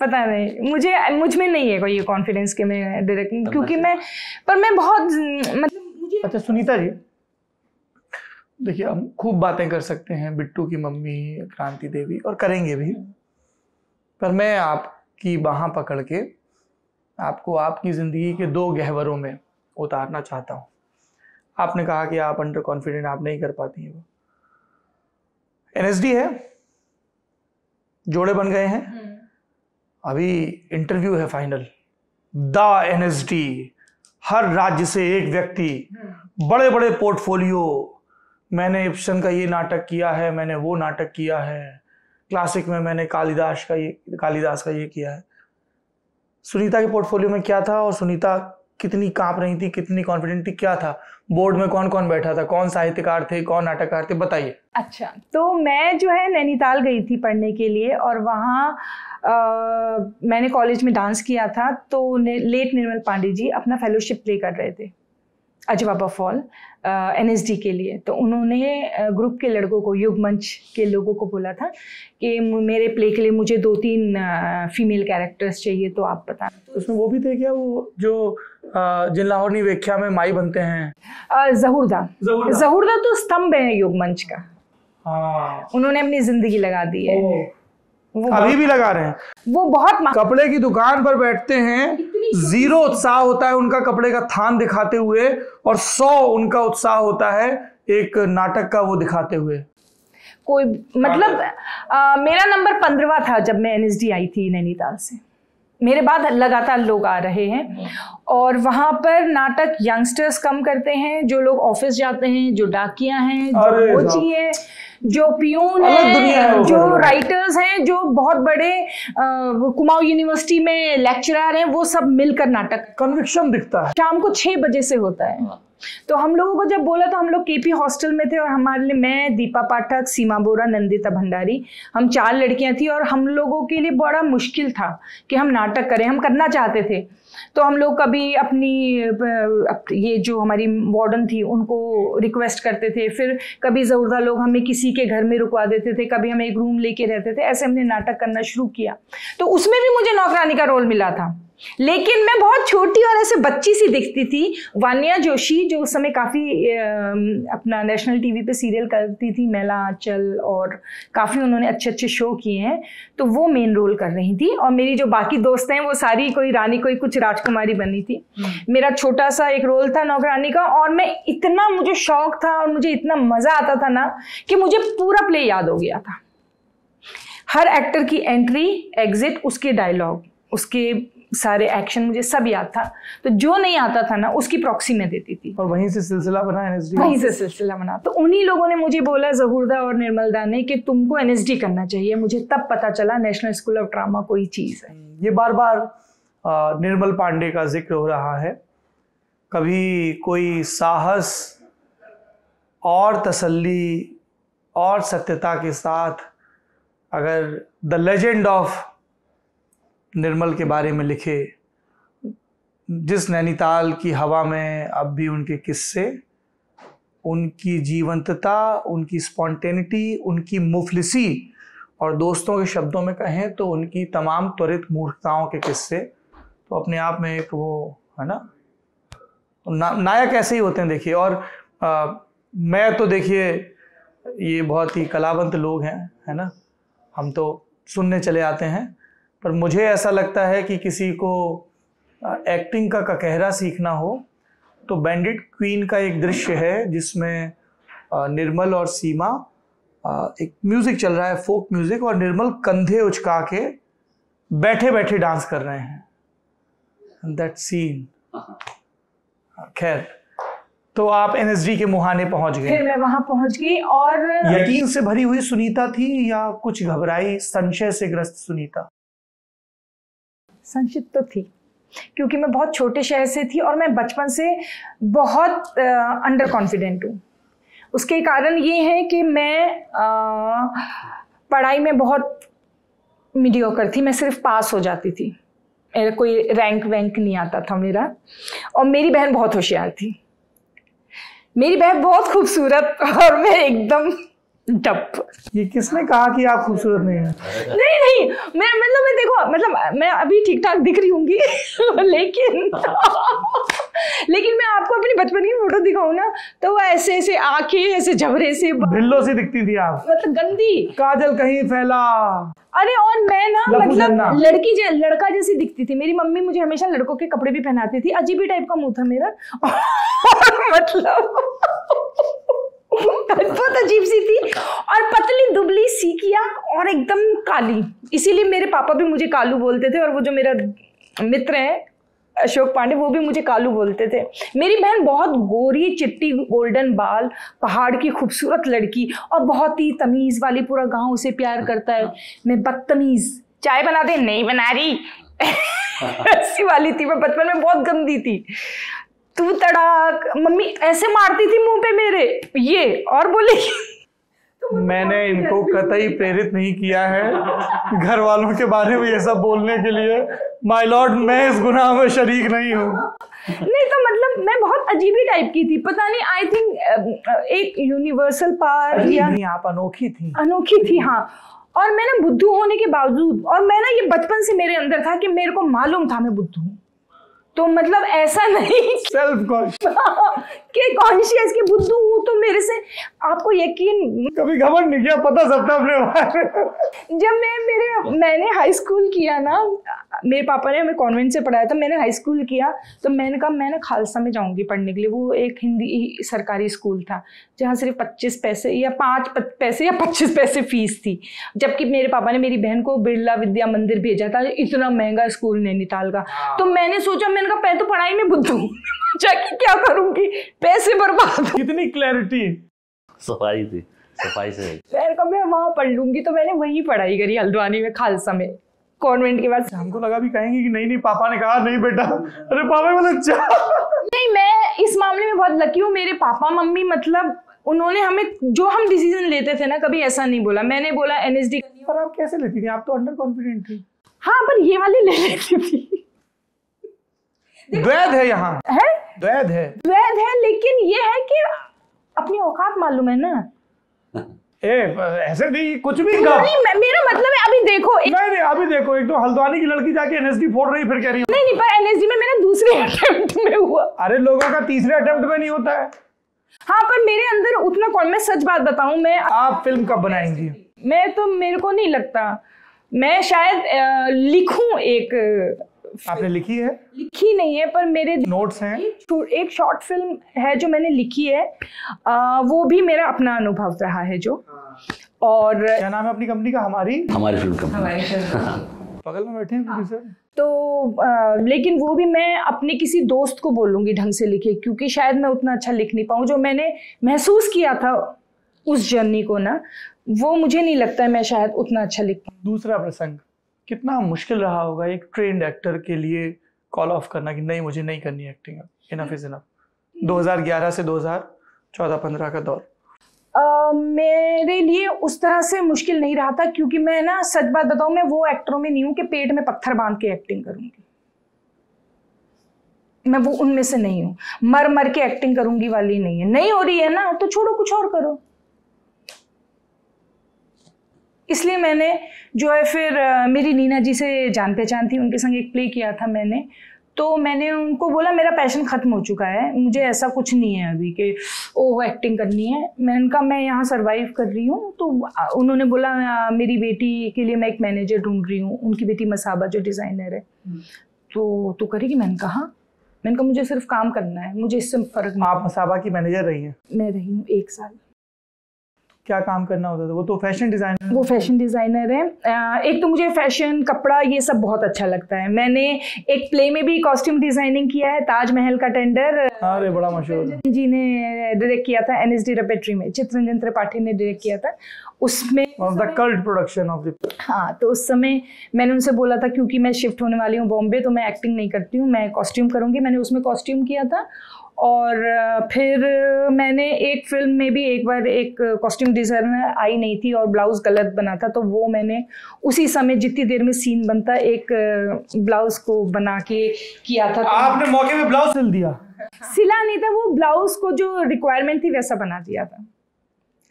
पता नहीं मुझ में नहीं है कोई ये कॉन्फिडेंस कि मैं डायरेक्ट, क्योंकि मैं बहुत मतलब। अच्छा सुनीता जी, देखिए हम खूब बातें कर सकते हैं बिट्टू की मम्मी, क्रांति देवी, और करेंगे भी, पर मैं आपकी बाहाँ पकड़ के आपको आपकी ज़िंदगी के 2 गह्वरों में उतारना चाहता हूँ। आपने कहा कि आप अंडर कॉन्फिडेंट, आप नहीं कर पाती हैं वो, एनएसडी है, जोड़े बन गए हैं, अभी इंटरव्यू है फाइनल, द एनएसडी, हर राज्य से एक व्यक्ति, बड़े बड़े पोर्टफोलियो, मैंने इप्सन का ये नाटक किया है, मैंने वो नाटक किया है, क्लासिक में मैंने कालिदास का ये किया है। सुनीता के पोर्टफोलियो में क्या था और सुनीता कितनी कांप रही थी, कितनी कॉन्फिडेंट थी, क्या था, बोर्ड में कौन कौन बैठा था, कौन साहित्यकार थे, कौन नाटककार थे, बताइए। अच्छा, तो मैं जो है नैनीताल गई थी पढ़ने के लिए और वहाँ मैंने कॉलेज में डांस किया था, तो लेट निर्मल पांडे जी अपना फेलोशिप प्ले कर रहे थे अजवाबा फॉल एनएसडी के लिए, तो उन्होंने ग्रुप के लड़कों को, युग मंच के लोगों को बोला था कि मेरे प्ले के लिए मुझे 2-3 फीमेल कैरेक्टर्स चाहिए, तो आप बता। उसमें वो भी थे क्या, वो जो जिन लाहौरनी व्याख्या में माई बनते हैं? जहूरदा तो स्तंभ है योग मंच का, उन्होंने अपनी जिंदगी लगा दी है, वो अभी भी लगा रहे हैं। वो बहुत कपड़े की दुकान पर बैठते हैं, जीरो उत्साह होता है उनका कपड़े का थान दिखाते हुए और 100 उनका उत्साह होता है एक नाटक का वो दिखाते हुए। कोई मतलब मेरा नंबर 15वां था जब मैं एनएसडी आई थी नैनीताल से, मेरे बाद लगातार लोग आ रहे हैं और वहाँ पर नाटक यंगस्टर्स कम करते हैं, जो लोग ऑफिस जाते हैं, जो डाकियाँ हैं, जो कोची है, जो पियून है, जो राइटर्स हैं, जो बहुत बड़े कुमाऊं यूनिवर्सिटी में लेक्चरर हैं, वो सब मिलकर नाटक। कन्विक्शन दिखता है। शाम को 6 बजे से होता है। तो हम लोगों को जब बोला तो हम लोग केपी हॉस्टल में थे और हमारे लिए, मैं, दीपा पाठक, सीमा बोरा, नंदिता भंडारी, हम 4 लड़कियां थी और हम लोगों के लिए बड़ा मुश्किल था कि हम नाटक करें, हम करना चाहते थे। तो हम लोग कभी अपनी ये जो हमारी वार्डन थी उनको रिक्वेस्ट करते थे, फिर कभी ज़रूरदा लोग हमें किसी के घर में रुकवा देते थे, कभी हमें एक रूम लेके रहते थे, ऐसे हमने नाटक करना शुरू किया। तो उसमें भी मुझे नौकरानी का रोल मिला था, लेकिन मैं बहुत छोटी और ऐसे बच्ची सी दिखती थी। वानिया जोशी जो उस समय काफ़ी अपना नेशनल टीवी पे सीरियल करती थी, मेला आंचल, और काफ़ी उन्होंने अच्छे अच्छे शो किए हैं, तो वो मेन रोल कर रही थी और मेरी जो बाकी दोस्त हैं वो सारी कोई रानी, कोई कुछ राजकुमारी बनी थी। मेरा छोटा सा एक रोल था नौकरानी का और मैं इतना, मुझे शौक था और मुझे इतना मज़ा आता था ना कि मुझे पूरा प्ले याद हो गया था, हर एक्टर की एंट्री, एग्जिट, उसके डायलॉग, उसके सारे एक्शन, मुझे सब याद था। तो जो नहीं आता था ना उसकी प्रॉक्सी में देती थी और वहीं से सिलसिला बना एनएसडी, वहीं से सिलसिला बना। तो उन्हीं लोगों ने मुझे बोला, जहूरदा और निर्मल दा ने, कि तुमको एनएसडी करना चाहिए। मुझे तब पता चला नेशनल स्कूल ऑफ ड्रामा कोई चीज़ है। ये बार बार निर्मल पांडे का जिक्र हो रहा है, कभी कोई साहस और तसल्ली और सत्यता के साथ अगर द लेजेंड ऑफ निर्मल के बारे में लिखे, जिस नैनीताल की हवा में अब भी उनके किस्से, उनकी जीवंतता, उनकी स्पॉन्टेनिटी, उनकी मुफलिसी और दोस्तों के शब्दों में कहें तो उनकी तमाम त्वरित मूर्खताओं के किस्से, तो अपने आप में एक वो है ना, नायक ऐसे ही होते हैं। देखिए, और मैं तो देखिए, ये बहुत ही कलावंत लोग हैं, है ना, हम तो सुनने चले आते हैं, पर मुझे ऐसा लगता है कि किसी को एक्टिंग का ककहरा सीखना हो तो बैंडिट क्वीन का एक दृश्य है जिसमें निर्मल और सीमा, एक म्यूज़िक चल रहा है, फोक म्यूज़िक, और निर्मल कंधे उचका के बैठे बैठे डांस कर रहे हैं, दैट सीन। खैर, तो आप एनएसडी के मुहाने पहुंच गए। फिर मैं वहां पहुंच गई और यकीन से भरी हुई सुनीता थी या कुछ घबराई, संशय से ग्रस्त सुनीता? संचित तो थी, क्योंकि मैं बहुत छोटे शहर से थी और मैं बचपन से बहुत अंडर कॉन्फिडेंट हूँ। उसके कारण ये है कि मैं पढ़ाई में बहुत मीडियोकर थी, मैं सिर्फ पास हो जाती थी, कोई रैंक वैंक नहीं आता था मेरा। और मेरी बहन बहुत होशियार थी, मेरी बहन बहुत खूबसूरत और मैं एकदम डप। ये किसने कहा कि आप खूबसूरत नहीं हैं? नहीं, मैं देखो, मैं अभी ठीक ठाक दिख रही होंगी लेकिन मैं आपको अपनी बचपन की फोटो दिखाऊं ना तो वो ऐसे ऐसे आंखें, ऐसे झबरे से, भिल्लो से दिखती थी आप, मतलब गंदी, काजल कहीं फैला, अरे, और मैं ना मतलब लड़का जैसी दिखती थी। मेरी मम्मी मुझे हमेशा लड़कों के कपड़े भी पहनाती थी, अजीब ही टाइप का मुंह था मेरा मतलब बहुत अजीब सी थी और पतली दुबली सीकिया और एकदम काली, इसीलिए मेरे पापा भी मुझे कालू बोलते थे और वो जो मेरा मित्र है अशोक पांडे वो भी मुझे कालू बोलते थे। मेरी बहन बहुत गोरी, चिट्टी, गोल्डन बाल, पहाड़ की खूबसूरत लड़की और बहुत ही तमीज़ वाली, पूरा गांव उसे प्यार करता है। मैं बदतमीज़, चाय बना दे नहीं बना रही ऐसी वाली थी मैं, बचपन में बहुत गंदी थी। तू तड़ाक, मम्मी ऐसे मारती थी मुंह पे मेरे ये और बोली मैंने इनको कतई प्रेरित नहीं किया है घर वालों के बारे में ये सब बोलने के लिए। माय लॉर्ड, मैं इस गुनाह में शरीक नहीं हूँ। नहीं तो मतलब मैं बहुत अजीब ही टाइप की थी, पता नहीं आई थिंक एक यूनिवर्सल पार या आप अनोखी थी। अनोखी थी हाँ, और मैंने बुद्धू होने के बावजूद, और मैं ना ये बचपन से मेरे अंदर था कि मेरे को मालूम था मैं बुद्धू हूँ, तो मतलब ऐसा नहीं कि कॉन्शियस कि बुद्धू हूँ तो मेरे से आपको यकीन कभी खबर नहीं किया, पता सबका अपने बारे में। जब मैंने हाई स्कूल किया ना, मेरे पापा ने हमें कॉन्वेंट से पढ़ाया था, मैंने हाई स्कूल किया तो मैंने कहा मैं ना खालसा में जाऊंगी पढ़ने के लिए। वो एक हिंदी सरकारी स्कूल था जहाँ सिर्फ 25 पैसे फीस थी, जबकि मेरे पापा ने मेरी बहन को बिरला विद्या मंदिर भेजा था, इतना महंगा स्कूल नैनीताल का। तो मैंने सोचा, मैंने कहा मैं तो पढ़ाई में बुद्धू जाके क्या करूँगी, पैसे बर्बाद। कितनी क्लैरिटी, सफाई थी, सफाई से। मैंने कहा मैं वहाँ पढ़ लूँगी, तो मैंने वहीं पढ़ाई करी हल्द्वानी में, खालसा में कॉन्वेंट के बाद। हमको लगा भी कहेंगे कि नहीं नहीं, पापा ने कहा नहीं बेटा, अरे पापा बोले जा। नहीं, मैं इस मामले में बहुत लकी हूँ, मेरे पापा मम्मी मतलब उन्होंने हमें जो हम डिसीजन लेते थे ना कभी ऐसा नहीं बोला। मैंने बोला एनएसडी। पर आप कैसे लेती थी, आप तो अंडर कॉन्फिडेंट थी। हाँ, पर ये वाली ले लेती थी। द्वैध है यहाँ, है द्वैध है, द्वैध है, लेकिन ये है कि अपनी औकात मालूम है ना। ऐसे नहीं कुछ भी का। नहीं, मेरा मतलब है अभी देखो अभी देखो एक तो हल्द्वानी की लड़की जाके एनएसडी फोड़ रही, फिर कह रही नहीं नहीं, पर एनएसडी में मेरा दूसरे अटेम्प्ट में हुआ। अरे लोगों का तीसरे अटेम्प्ट में नहीं होता है। हाँ, पर मेरे अंदर उतना कौन, मैं सच बात बताऊं, मैं आप फिल्म कब बनाएंगी? मैं तो, मेरे को नहीं लगता मैं शायद लिखूं एक। आपने लिखी है? लिखी नहीं है, पर मेरे नोट्स हैं। एक शॉर्ट फिल्म है जो मैंने लिखी है, वो भी मेरा अपना अनुभव रहा है जो। और क्या नाम है अपनी कंपनी का? हमारी फिल्म कंपनी, बगल में बैठे हैं प्रोड्यूसर। तो लेकिन वो भी मैं अपने किसी दोस्त को बोलूंगी ढंग से लिखे, क्योंकि शायद मैं उतना अच्छा लिख नहीं पाऊँ। जो मैंने महसूस किया था उस जर्नी को ना, वो मुझे नहीं लगता है मैं शायद उतना अच्छा लिख पाऊँ। दूसरा प्रसंग, कितना मुश्किल रहा होगा एक ट्रेंड एक्टर के लिए कॉल ऑफ करना कि नहीं मुझे नहीं करनी एक्टिंग, इनफ इज इनफ। 2011 से 2014-15 का दौर मेरे लिए उस तरह से मुश्किल नहीं रहा था, क्योंकि मैं ना सच बात बताऊं, मैं वो एक्टरों में नहीं हूँ कि पेट में पत्थर बांध के एक्टिंग करूंगी। मैं वो उनमें से नहीं हूँ, मर मर के एक्टिंग करूंगी वाली नहीं है। नहीं हो रही है ना तो छोड़ो, कुछ और करो। इसलिए मैंने जो है फिर मेरी नीना जी से जान पहचान थी, उनके संग एक प्ले किया था मैंने, तो मैंने उनको बोला मेरा पैशन ख़त्म हो चुका है, मुझे ऐसा कुछ नहीं है अभी कि ओह एक्टिंग करनी है। मैंने कहा मैं यहाँ सर्वाइव कर रही हूँ। तो उन्होंने बोला मेरी बेटी के लिए मैं एक मैनेजर ढूंढ रही हूँ, उनकी बेटी मसाबा जो डिज़ाइनर है, तो करेगी। मैंने कहा मुझे सिर्फ काम करना है, मुझे इससे फ़र्क नहीं। आप मसाबा की मैनेजर रही हैं? मैं रही हूँ 1 साल। क्या काम करना होता था? वो तो फैशन डिज़ाइनर, वो फैशन डिज़ाइनर है। एक तो मुझे फैशन, कपड़ा, ये सब बहुत अच्छा लगता है। मैंने एक प्ले में भी कॉस्ट्यूम डिज़ाइनिंग किया है, ताजमहल का टेंडर। अरे बड़ा मशहूर जी ने डायरेक्ट किया था, एनएसडी रेपेट्री में चित्ररंजन त्रिपाठी ने डायरेक्ट किया था। उसमें कल्ट प्रोडक्शन ऑफ द, हाँ, तो उस समय मैंने उनसे बोला था क्योंकि मैं शिफ्ट होने वाली हूँ बॉम्बे, तो मैं एक्टिंग नहीं करती हूँ, मैं कॉस्ट्यूम करूँगी। मैंने उसमें कॉस्ट्यूम किया था, और फिर मैंने एक फिल्म में भी एक बार एक कॉस्ट्यूम डिज़ाइनर आई नहीं थी और ब्लाउज़ गलत बना था, तो वो मैंने उसी समय जितनी देर में सीन बनता एक ब्लाउज़ को बना के किया था। आपने मौके पे ब्लाउज सिल दिया? सिला नहीं था, वो ब्लाउज़ को जो रिक्वायरमेंट थी वैसा बना दिया था।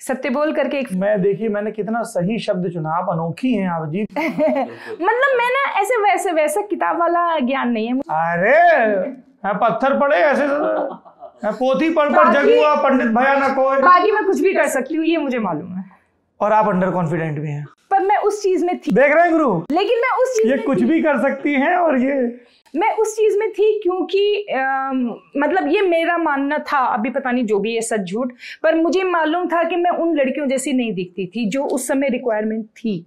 सत्य बोल करके एक, मैं देखिए मैंने कितना सही शब्द चुना, आप अनोखी हैं, आप अजीब मतलब मैं ना ऐसे वैसे वैसा किताब वाला ज्ञान नहीं है। अरे पत्थर पड़े ऐसे पोथी पढ़ जगुआ पंडित भया न कोई, बाकी मैं कुछ भी कर सकती हूँ ये मुझे मालूम है। और आप अंडर कॉन्फिडेंट भी हैं। पर मैं उस चीज में थी। देख रहे हैं गुरु, लेकिन मैं उस चीज ये कुछ भी कर सकती हैं और ये मैं उस चीज में थी क्योंकि मतलब ये मेरा मानना था, अभी पता नहीं जो भी है सच झूठ, पर मुझे मालूम था कि मैं उन लड़कियों जैसी नहीं दिखती थी जो उस समय रिक्वायरमेंट थी।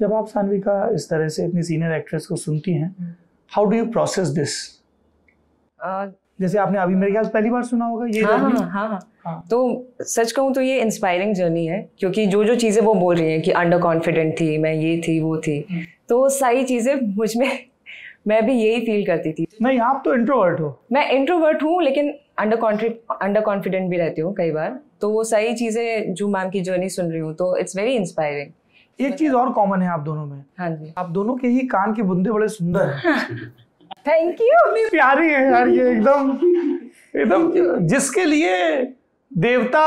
जब आप सानविका इस तरह से अपनी सीनियर एक्ट्रेस को सुनती हैं, how do you process this? जैसे आपने अभी मेरे ख्याल पहली बार सुना होगा ये। हाँ। तो सच कहूँ तो ये इंस्पायरिंग जर्नी है, क्योंकि जो जो चीज़ें वो बोल रही हैं कि अंडर कॉन्फिडेंट थी मैं, ये थी वो थी, तो सारी चीज़ें मुझ में, मैं भी यही फील करती थी। नहीं, आप तो इंट्रोवर्ट हो। मैं इंट्रोवर्ट हूँ लेकिन अंडर कॉन्फिडेंट भी रहती हूँ कई बार, तो वो सारी चीज़ें जो मैम की जर्नी सुन रही हूँ तो इट्स वेरी इंस्पायरिंग। एक चीज़ और कॉमन है आप दोनों में। हाँ जी। आप दोनों के ही कान के बुंदे बड़े सुंदर हैं। Thank you. इतनी प्यारी है यार ये, एकदम जिसके लिए देवता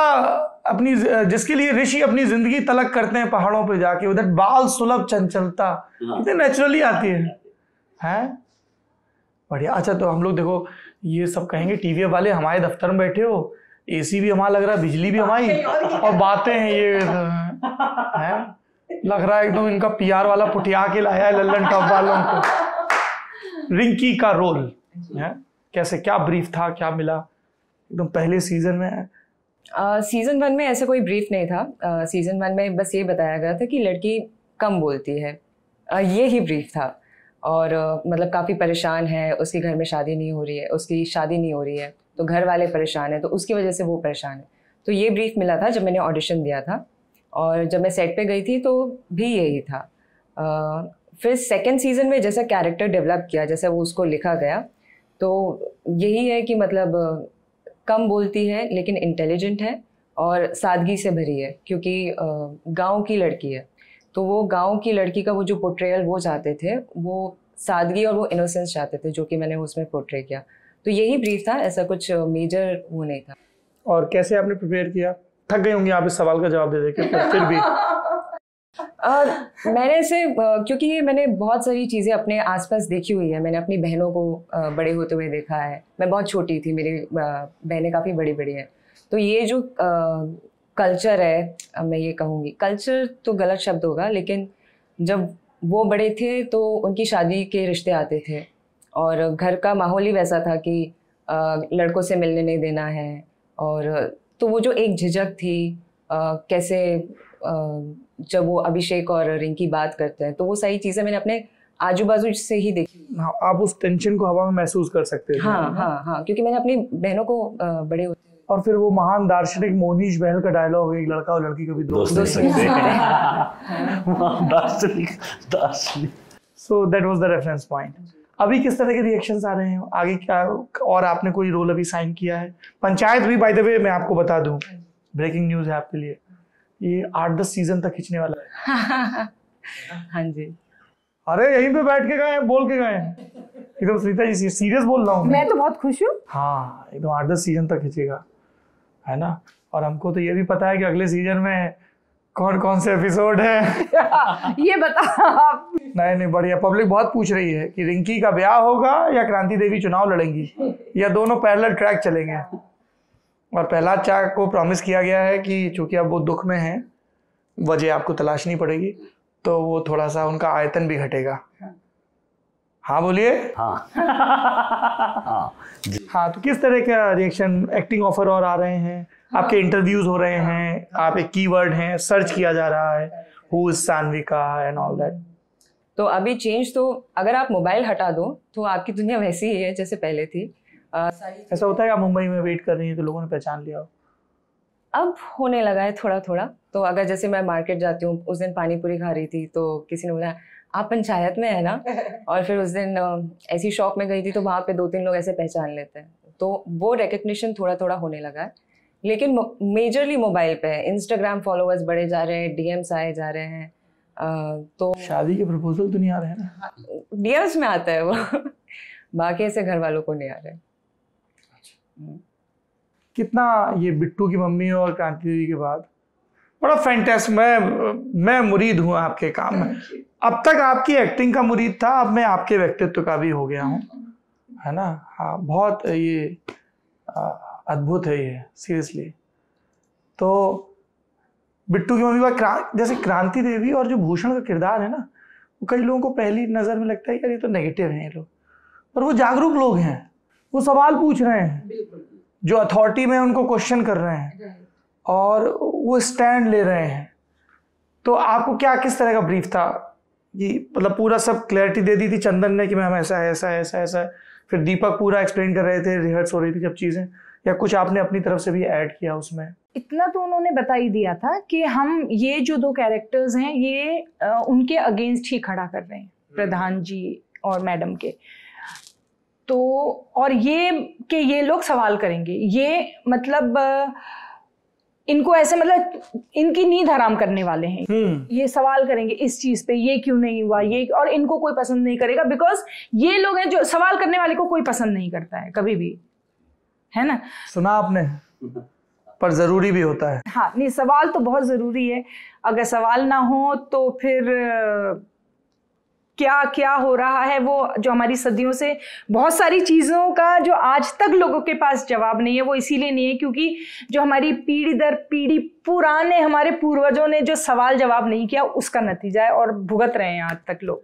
अपनी, जिसके लिए ऋषि अपनी जिंदगी तलक करते हैं पहाड़ों पे जाके, उधर बाल सुलभ चंचलता इतने नेचुरली आती है, हैं? बढ़िया। अच्छा तो हम लोग देखो ये सब कहेंगे टीवीएफ वाले हमारे दफ्तर में बैठे हो, एसी भी हमारा लग रहा है, बिजली भी हमारी, और बातें हैं ये हैं, लग रहा है एकदम इनका पीआर वाला पुटिया के लाया है लल्लन टॉप वालों को। रिंकी का रोल कैसे, क्या ब्रीफ था, क्या मिला एकदम पहले सीजन में? सीजन वन में ऐसा कोई ब्रीफ नहीं था। सीजन वन में बस ये बताया गया था कि लड़की कम बोलती है, ये ही ब्रीफ था। और मतलब काफ़ी परेशान है, उसके घर में शादी नहीं हो रही है, उसकी शादी नहीं हो रही है तो घर वाले परेशान हैं, तो उसकी वजह से वो परेशान है। तो ये ब्रीफ मिला था जब मैंने ऑडिशन दिया था, और जब मैं सेट पर गई थी तो भी यही था। फिर सेकेंड सीज़न में जैसा कैरेक्टर डेवलप किया, जैसा वो उसको लिखा गया, तो यही है कि मतलब कम बोलती है लेकिन इंटेलिजेंट है और सादगी से भरी है, क्योंकि गांव की लड़की है, तो वो गांव की लड़की का वो जो पोर्ट्रेयल वो चाहते थे, वो सादगी और वो इनोसेंस चाहते थे, जो कि मैंने उसमें पोर्ट्रे किया। तो यही ब्रीफ था, ऐसा कुछ मेजर वो नहीं था। और कैसे आपने प्रिपेयर किया? थक गए होंगे आप इस सवाल का जवाब दे देके, पर फिर भी मैंने इसे क्योंकि ये मैंने बहुत सारी चीज़ें अपने आसपास देखी हुई है। मैंने अपनी बहनों को बड़े होते हुए देखा है। मैं बहुत छोटी थी, मेरी बहनें काफ़ी बड़ी बड़ी हैं, तो ये जो कल्चर है, मैं ये कहूँगी कल्चर तो गलत शब्द होगा, लेकिन जब वो बड़े थे तो उनकी शादी के रिश्ते आते थे और घर का माहौल ही वैसा था कि लड़कों से मिलने नहीं देना है, और तो वो जो एक झिझक थी कैसे जब वो अभिषेक और रिंकी बात करते हैं, तो वो सारी चीज़ें मैंने अपने आजू बाजू से ही देखी। हाँ, आप उस टेंशन को हवा में महसूस कर सकते हैं। हाँ हाँ हाँ, क्योंकि मैंने अपनी बहनों को बड़े होते। और फिर वो महान दार्शनिक मोनीश बहल का डायलॉग, एक लड़का और लड़की कभी दोस्त नहीं सकते हैं। दार्शनिक। So that was the reference point. अभी किस तरह के रिएक्शंस आ रहे हैं आगे क्या, और आपने कोई रोल अभी साइन किया है? पंचायत भी बाय द वे मैं आपको बता दूं, ब्रेकिंग न्यूज है आपके लिए, ये 8-10 सीजन तक खींचने वाला है। हाँ जी। अरे यहीं पे बैठ के गए हैं, बोल के गए हैं एकदम। सुनीता जी सीरियस बोल रहा हूँ मैं तो बहुत खुश हूँ। हाँ एकदम 8-10 सीजन तक खींचेगा, है ना? और हमको तो ये भी पता है कि अगले सीजन में कौन कौन से एपिसोड है। ये बताओ आप। नहीं नहीं बढ़िया। पब्लिक बहुत पूछ रही है कि रिंकी का ब्याह होगा या क्रांति देवी चुनाव लड़ेंगी या दोनों पैरेलल ट्रैक चलेंगे। और प्रहलाद चाह को प्रॉमिस किया गया है कि चूंकि अब वो दुख में हैं, वजह आपको तलाशनी पड़ेगी, तो वो थोड़ा सा उनका आयतन भी घटेगा। हाँ बोलिए। हाँ हाँ हाँ। तो किस तरह का रिएक्शन, एक्टिंग ऑफर और आ रहे हैं? हाँ। आपके इंटरव्यूज हो रहे हैं, आप एक कीवर्ड हैं, सर्च किया जा रहा है, who is Sanvika and all that. तो अभी चेंज, तो अगर आप मोबाइल हटा दो तो आपकी दुनिया वैसी ही है जैसे पहले थी। ऐसा होता है आप मुंबई में वेट कर रही हैं तो लोगों ने पहचान लिया हो? अब होने लगा है थोड़ा थोड़ा। तो अगर जैसे मैं मार्केट जाती हूँ, उस दिन पानी पूरी खा रही थी तो किसी ने बोला आप पंचायत में है ना, और फिर उस दिन ऐसी शॉप में गई थी तो वहाँ पे 2-3 लोग ऐसे पहचान लेते हैं, तो वो रिकग्निशन थोड़ा थोड़ा होने लगा है। लेकिन मेजरली मोबाइल पे, इंस्टाग्राम फॉलोअर्स बढ़े जा रहे हैं, डीएम्स आए जा रहे हैं। तो शादी के प्रपोजल तो नहीं आ रहे हैं ना? डीएम्स में आता है वो, बाकी ऐसे घर वालों को नहीं आ रहे। कितना ये बिट्टू की मम्मी और क्रांति दीदी के बाद बड़ा फैंटास्टिक, मैं मुरीद हूँ आपके काम में। अब तक आपकी एक्टिंग का मुरीद था, अब मैं आपके व्यक्तित्व का भी हो गया हूँ, है ना? हाँ बहुत ये अद्भुत है ये, सीरियसली। तो बिट्टू की मम्मी पापा, जैसे क्रांति देवी और जो भूषण का किरदार है ना, वो कई लोगों को पहली नज़र में लगता है यार ये तो नेगेटिव है ये लोग, पर वो जागरूक लोग हैं, वो सवाल पूछ रहे हैं, जो अथॉरिटी में उनको क्वेश्चन कर रहे हैं और वो स्टैंड ले रहे हैं। तो आपको क्या किस तरह का ब्रीफ था जी? मतलब पूरा सब क्लैरिटी दे दी थी चंदन ने कि मैम ऐसा है ऐसा है ऐसा ऐसा, फिर दीपक पूरा एक्सप्लेन कर रहे थे, रिहर्स हो रही थी सब चीज़ें, या कुछ आपने अपनी तरफ से भी ऐड किया उसमें? इतना तो उन्होंने बता ही दिया था कि हम ये जो दो कैरेक्टर्स हैं ये उनके अगेंस्ट ही खड़ा कर रहे हैं, प्रधान जी और मैडम के, तो और ये कि ये लोग सवाल करेंगे, ये मतलब इनको ऐसे मतलब इनकी नींद हराम करने वाले हैं, ये सवाल करेंगे इस चीज़ पे, ये क्यों नहीं हुआ ये, और इनको कोई पसंद नहीं करेगा बिकॉज ये लोग हैं जो सवाल करने वाले को कोई पसंद नहीं करता है कभी भी, है ना? सुना आपने, पर जरूरी भी होता है। हाँ नहीं, सवाल तो बहुत जरूरी है, अगर सवाल ना हो तो फिर क्या क्या हो रहा है, वो जो हमारी सदियों से बहुत सारी चीज़ों का जो आज तक लोगों के पास जवाब नहीं है, वो इसीलिए नहीं है क्योंकि जो हमारी पीढ़ी दर पीढ़ी पुराने हमारे पूर्वजों ने जो सवाल जवाब नहीं किया उसका नतीजा है, और भुगत रहे हैं आज तक लोग।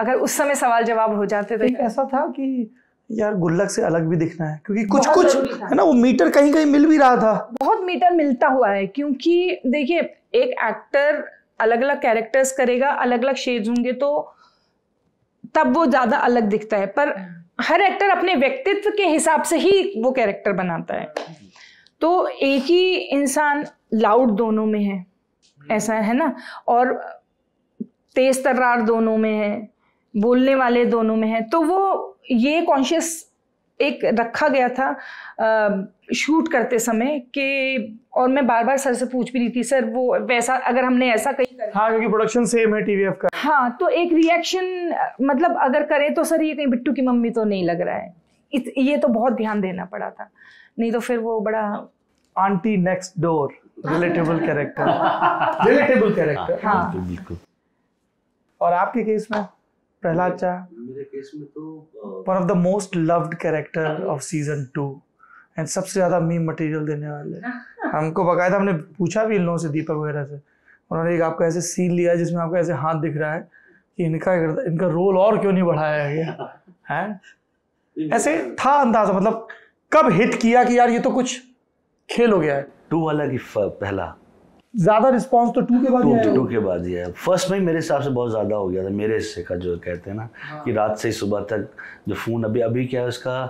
अगर उस समय सवाल जवाब हो जाते तो ऐसा था कि यार गुल्लक से अलग भी दिखना है, क्योंकि कुछ कुछ है ना वो मीटर कहीं कहीं मिल भी रहा था, बहुत मीटर मिलता हुआ है, क्योंकि देखिए एक एक्टर अलग अलग कैरेक्टर्स करेगा, अलग अलग शेड्स होंगे तो तब वो ज़्यादा अलग दिखता है, पर हर एक्टर अपने व्यक्तित्व के हिसाब से ही वो कैरेक्टर बनाता है, तो एक ही इंसान लाउड दोनों में है ऐसा है ना, और तेज तर्रार दोनों में है, बोलने वाले दोनों में है, तो वो ये कॉन्शियस एक रखा गया था शूट करते समय कि, और मैं बार बार सर से पूछ भी रही थी सर वो वैसा अगर हमने ऐसा कहीं करें, हाँ क्योंकि प्रोडक्शन सेम है टीवीएफ का, हाँ तो एक रिएक्शन मतलब अगर करें तो सर ये कहीं बिट्टू की मम्मी तो नहीं लग रहा है, ये तो बहुत ध्यान देना पड़ा था, नहीं तो फिर वो बड़ा aunty next door relatable character, relatable character. हाँ और आपके केस में प्रहलाद चा? मेरे केस में तो one of the most loved character of season 2 and सबसे ज्यादा मीम मटेरियल देने वाले, हमको बकायदा हमने पूछा भी इन लोगों से, दीपक वगैरह से, उन्होंने एक आपका ऐसे सीन लिया जिसमें आपका ऐसे हाथ दिख रहा है कि इनका रोल और क्यों नहीं बढ़ाया गया है, ऐसे था अंदाजा, मतलब कब हिट किया कि यार ये तो कुछ खेल हो गया है? 2 वाला की पहला ज़्यादा रिस्पांस तो 2 के बाद आया, 2 के बाद ही आया। फर्स्ट में मेरे हिसाब से बहुत ज़्यादा हो गया था, मेरे हिस्से का जो कहते हैं ना, हाँ। कि रात से ही सुबह तक जो फ़ोन, अभी अभी क्या है उसका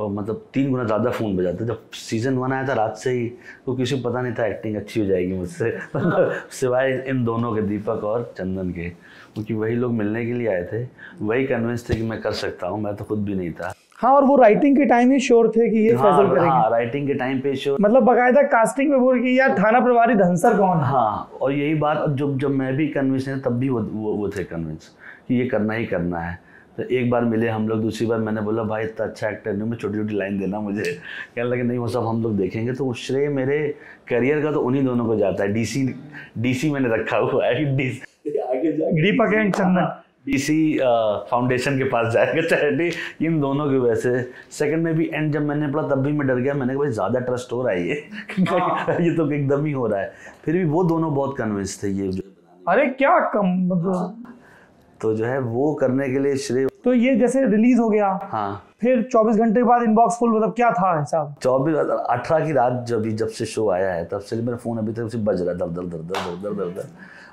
मतलब 3 गुना ज़्यादा फ़ोन बजाते, जब सीज़न 1 आया था रात से ही तो किसी को पता नहीं था एक्टिंग अच्छी हो जाएगी मुझसे, हाँ। सिवाय इन दोनों के, दीपक और चंदन के, क्योंकि वही लोग मिलने के लिए आए थे, वही कन्विंस थे कि मैं कर सकता हूँ, मैं तो खुद भी नहीं था। हाँ और वो राइटिंग के टाइम ही श्योर थे कि ये फैसल करेंगे। हाँ, राइटिंग के टाइम पे श्योर, मतलब बकायदा कास्टिंग में बोल कि यार थाना प्रभारी धनसर कौन है? हाँ और यही बात जब मैं भी कन्विंस है तब भी वो थे कन्विंस कि ये करना ही करना है। तो एक बार मिले हम लोग, दूसरी बार मैंने बोला भाई इतना अच्छा एक्टर नहीं, मैं छोटी छोटी लाइन देना मुझे, कहने लगे नहीं वो सब हम लोग देखेंगे। तो श्रेय मेरे करियर का तो उन्हीं दोनों को जाता है, डी सी मैंने रखा हुआ है, Deepak and Chandan DC foundation के पास जाएगा चैरिटी, इन दोनों की वजह से। सेकंड में भी एंड जब मैंने पढ़ा तब भी मैं डर गया, मैंने कहा भाई ज़्यादा ट्रस्ट हो रहा है ये तो एकदम ही हो रहा है, फिर भी वो दोनों बहुत कन्विंस थे ये, अरे क्या कम मतलब, तो जो है वो करने के लिए श्रेय। तो ये जैसे रिलीज हो गया, हाँ फिर 24 घंटे के बाद इनबॉक्स फुल, मतलब क्या था हिसाब? 24-18 की रात जब से शो आया है तब से मेरा फ़ोन अभी तक उसे बज रहा, दर दर,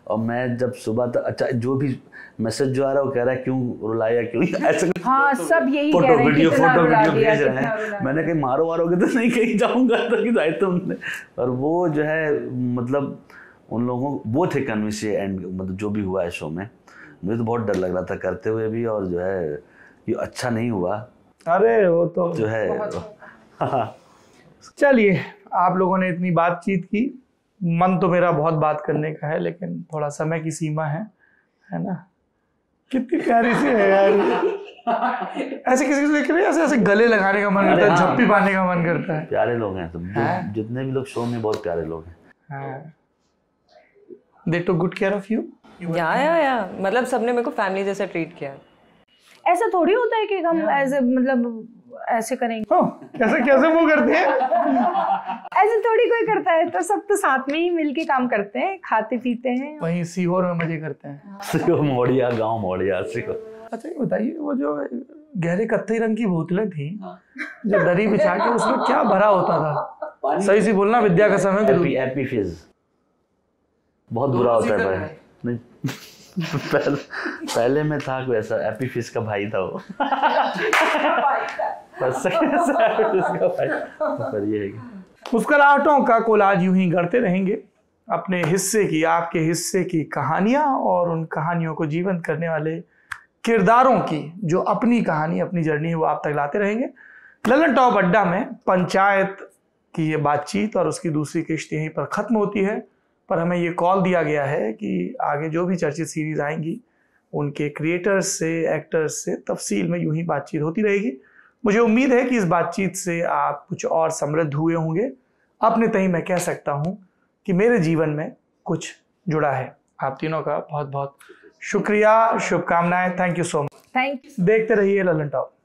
और मैं जब सुबह तक, अच्छा जो भी मैसेज जो आ रहा है वो कह रहा है क्यों रुलाया क्यों ऐसे, हाँ सब यही कह रहे हैं, फोटो वीडियो भेज रहे हैं। मैंने कहीं मारोगे तो नहीं, कहीं जाऊंगा तो कि जाए तुमने, और वो जो है मतलब उन लोगों वो थे कन्विंस एंड मतलब जो भी हुआ है शो में। मुझे तो बहुत डर लग रहा था करते हुए भी, और जो है ये अच्छा नहीं हुआ, अरे वो तो जो है। चलिए आप लोगों ने इतनी बातचीत की, मन तो मेरा बहुत बात करने का है लेकिन थोड़ा समय की सीमा है ना। कितनी प्यारी सी है यार, ऐसे किसी को देख रहे हैं ऐसे गले लगाने का मन करता है, झप्पी पाने का मन करता है। प्यारे लोग हैं तुम, जितने भी लोग शो में बहुत प्यारे लोग हैं। They to good care of you, या मतलब सबने मेरे को फैमिली जैसा ट्रीट किया। ऐसा थोड़ी होता है कि हम एज ए मतलब ऐसे करेंगे। कैसे कैसे वो करते हैं? ऐसे थोड़ी कोई करता है, तो सब तो साथ में ही मिलके काम करते हैं, खाते पीते हैं, वहीं सीहोर में मजे करते हैं। सीहोर मोड़िया गांव, मोड़िया सीहोर। अच्छा ये बताइए, वो जो गहरे कत्थई रंग की बोतलें थी जो दरी बिछा के उसमें क्या भरा होता था? सही से बोलना विद्या का समय। हैप्पी फिज बहुत बुरा होता है भाई। पहले में था कोई ऐसा, हैप्पी फिज का भाई था वो। पर ये है कि मुस्कुराहटों का कोलाज यूं ही गढ़ते रहेंगे, अपने हिस्से की, आपके हिस्से की कहानियां और उन कहानियों को जीवंत करने वाले किरदारों की जो अपनी कहानी, अपनी जर्नी है, वो आप तक लाते रहेंगे। ललन टॉप अड्डा में पंचायत की ये बातचीत और उसकी दूसरी किश्त यहीं पर खत्म होती है, पर हमें ये कॉल दिया गया है कि आगे जो भी चर्चित सीरीज आएंगी उनके क्रिएटर्स से, एक्टर्स से तफसील में यूं ही बातचीत होती रहेगी। मुझे उम्मीद है कि इस बातचीत से आप कुछ और समृद्ध हुए होंगे। अपने तहीं मैं कह सकता हूं कि मेरे जीवन में कुछ जुड़ा है। आप तीनों का बहुत बहुत शुक्रिया, शुभकामनाएं। Thank you so much. Thank you. देखते रहिए ललन टॉप।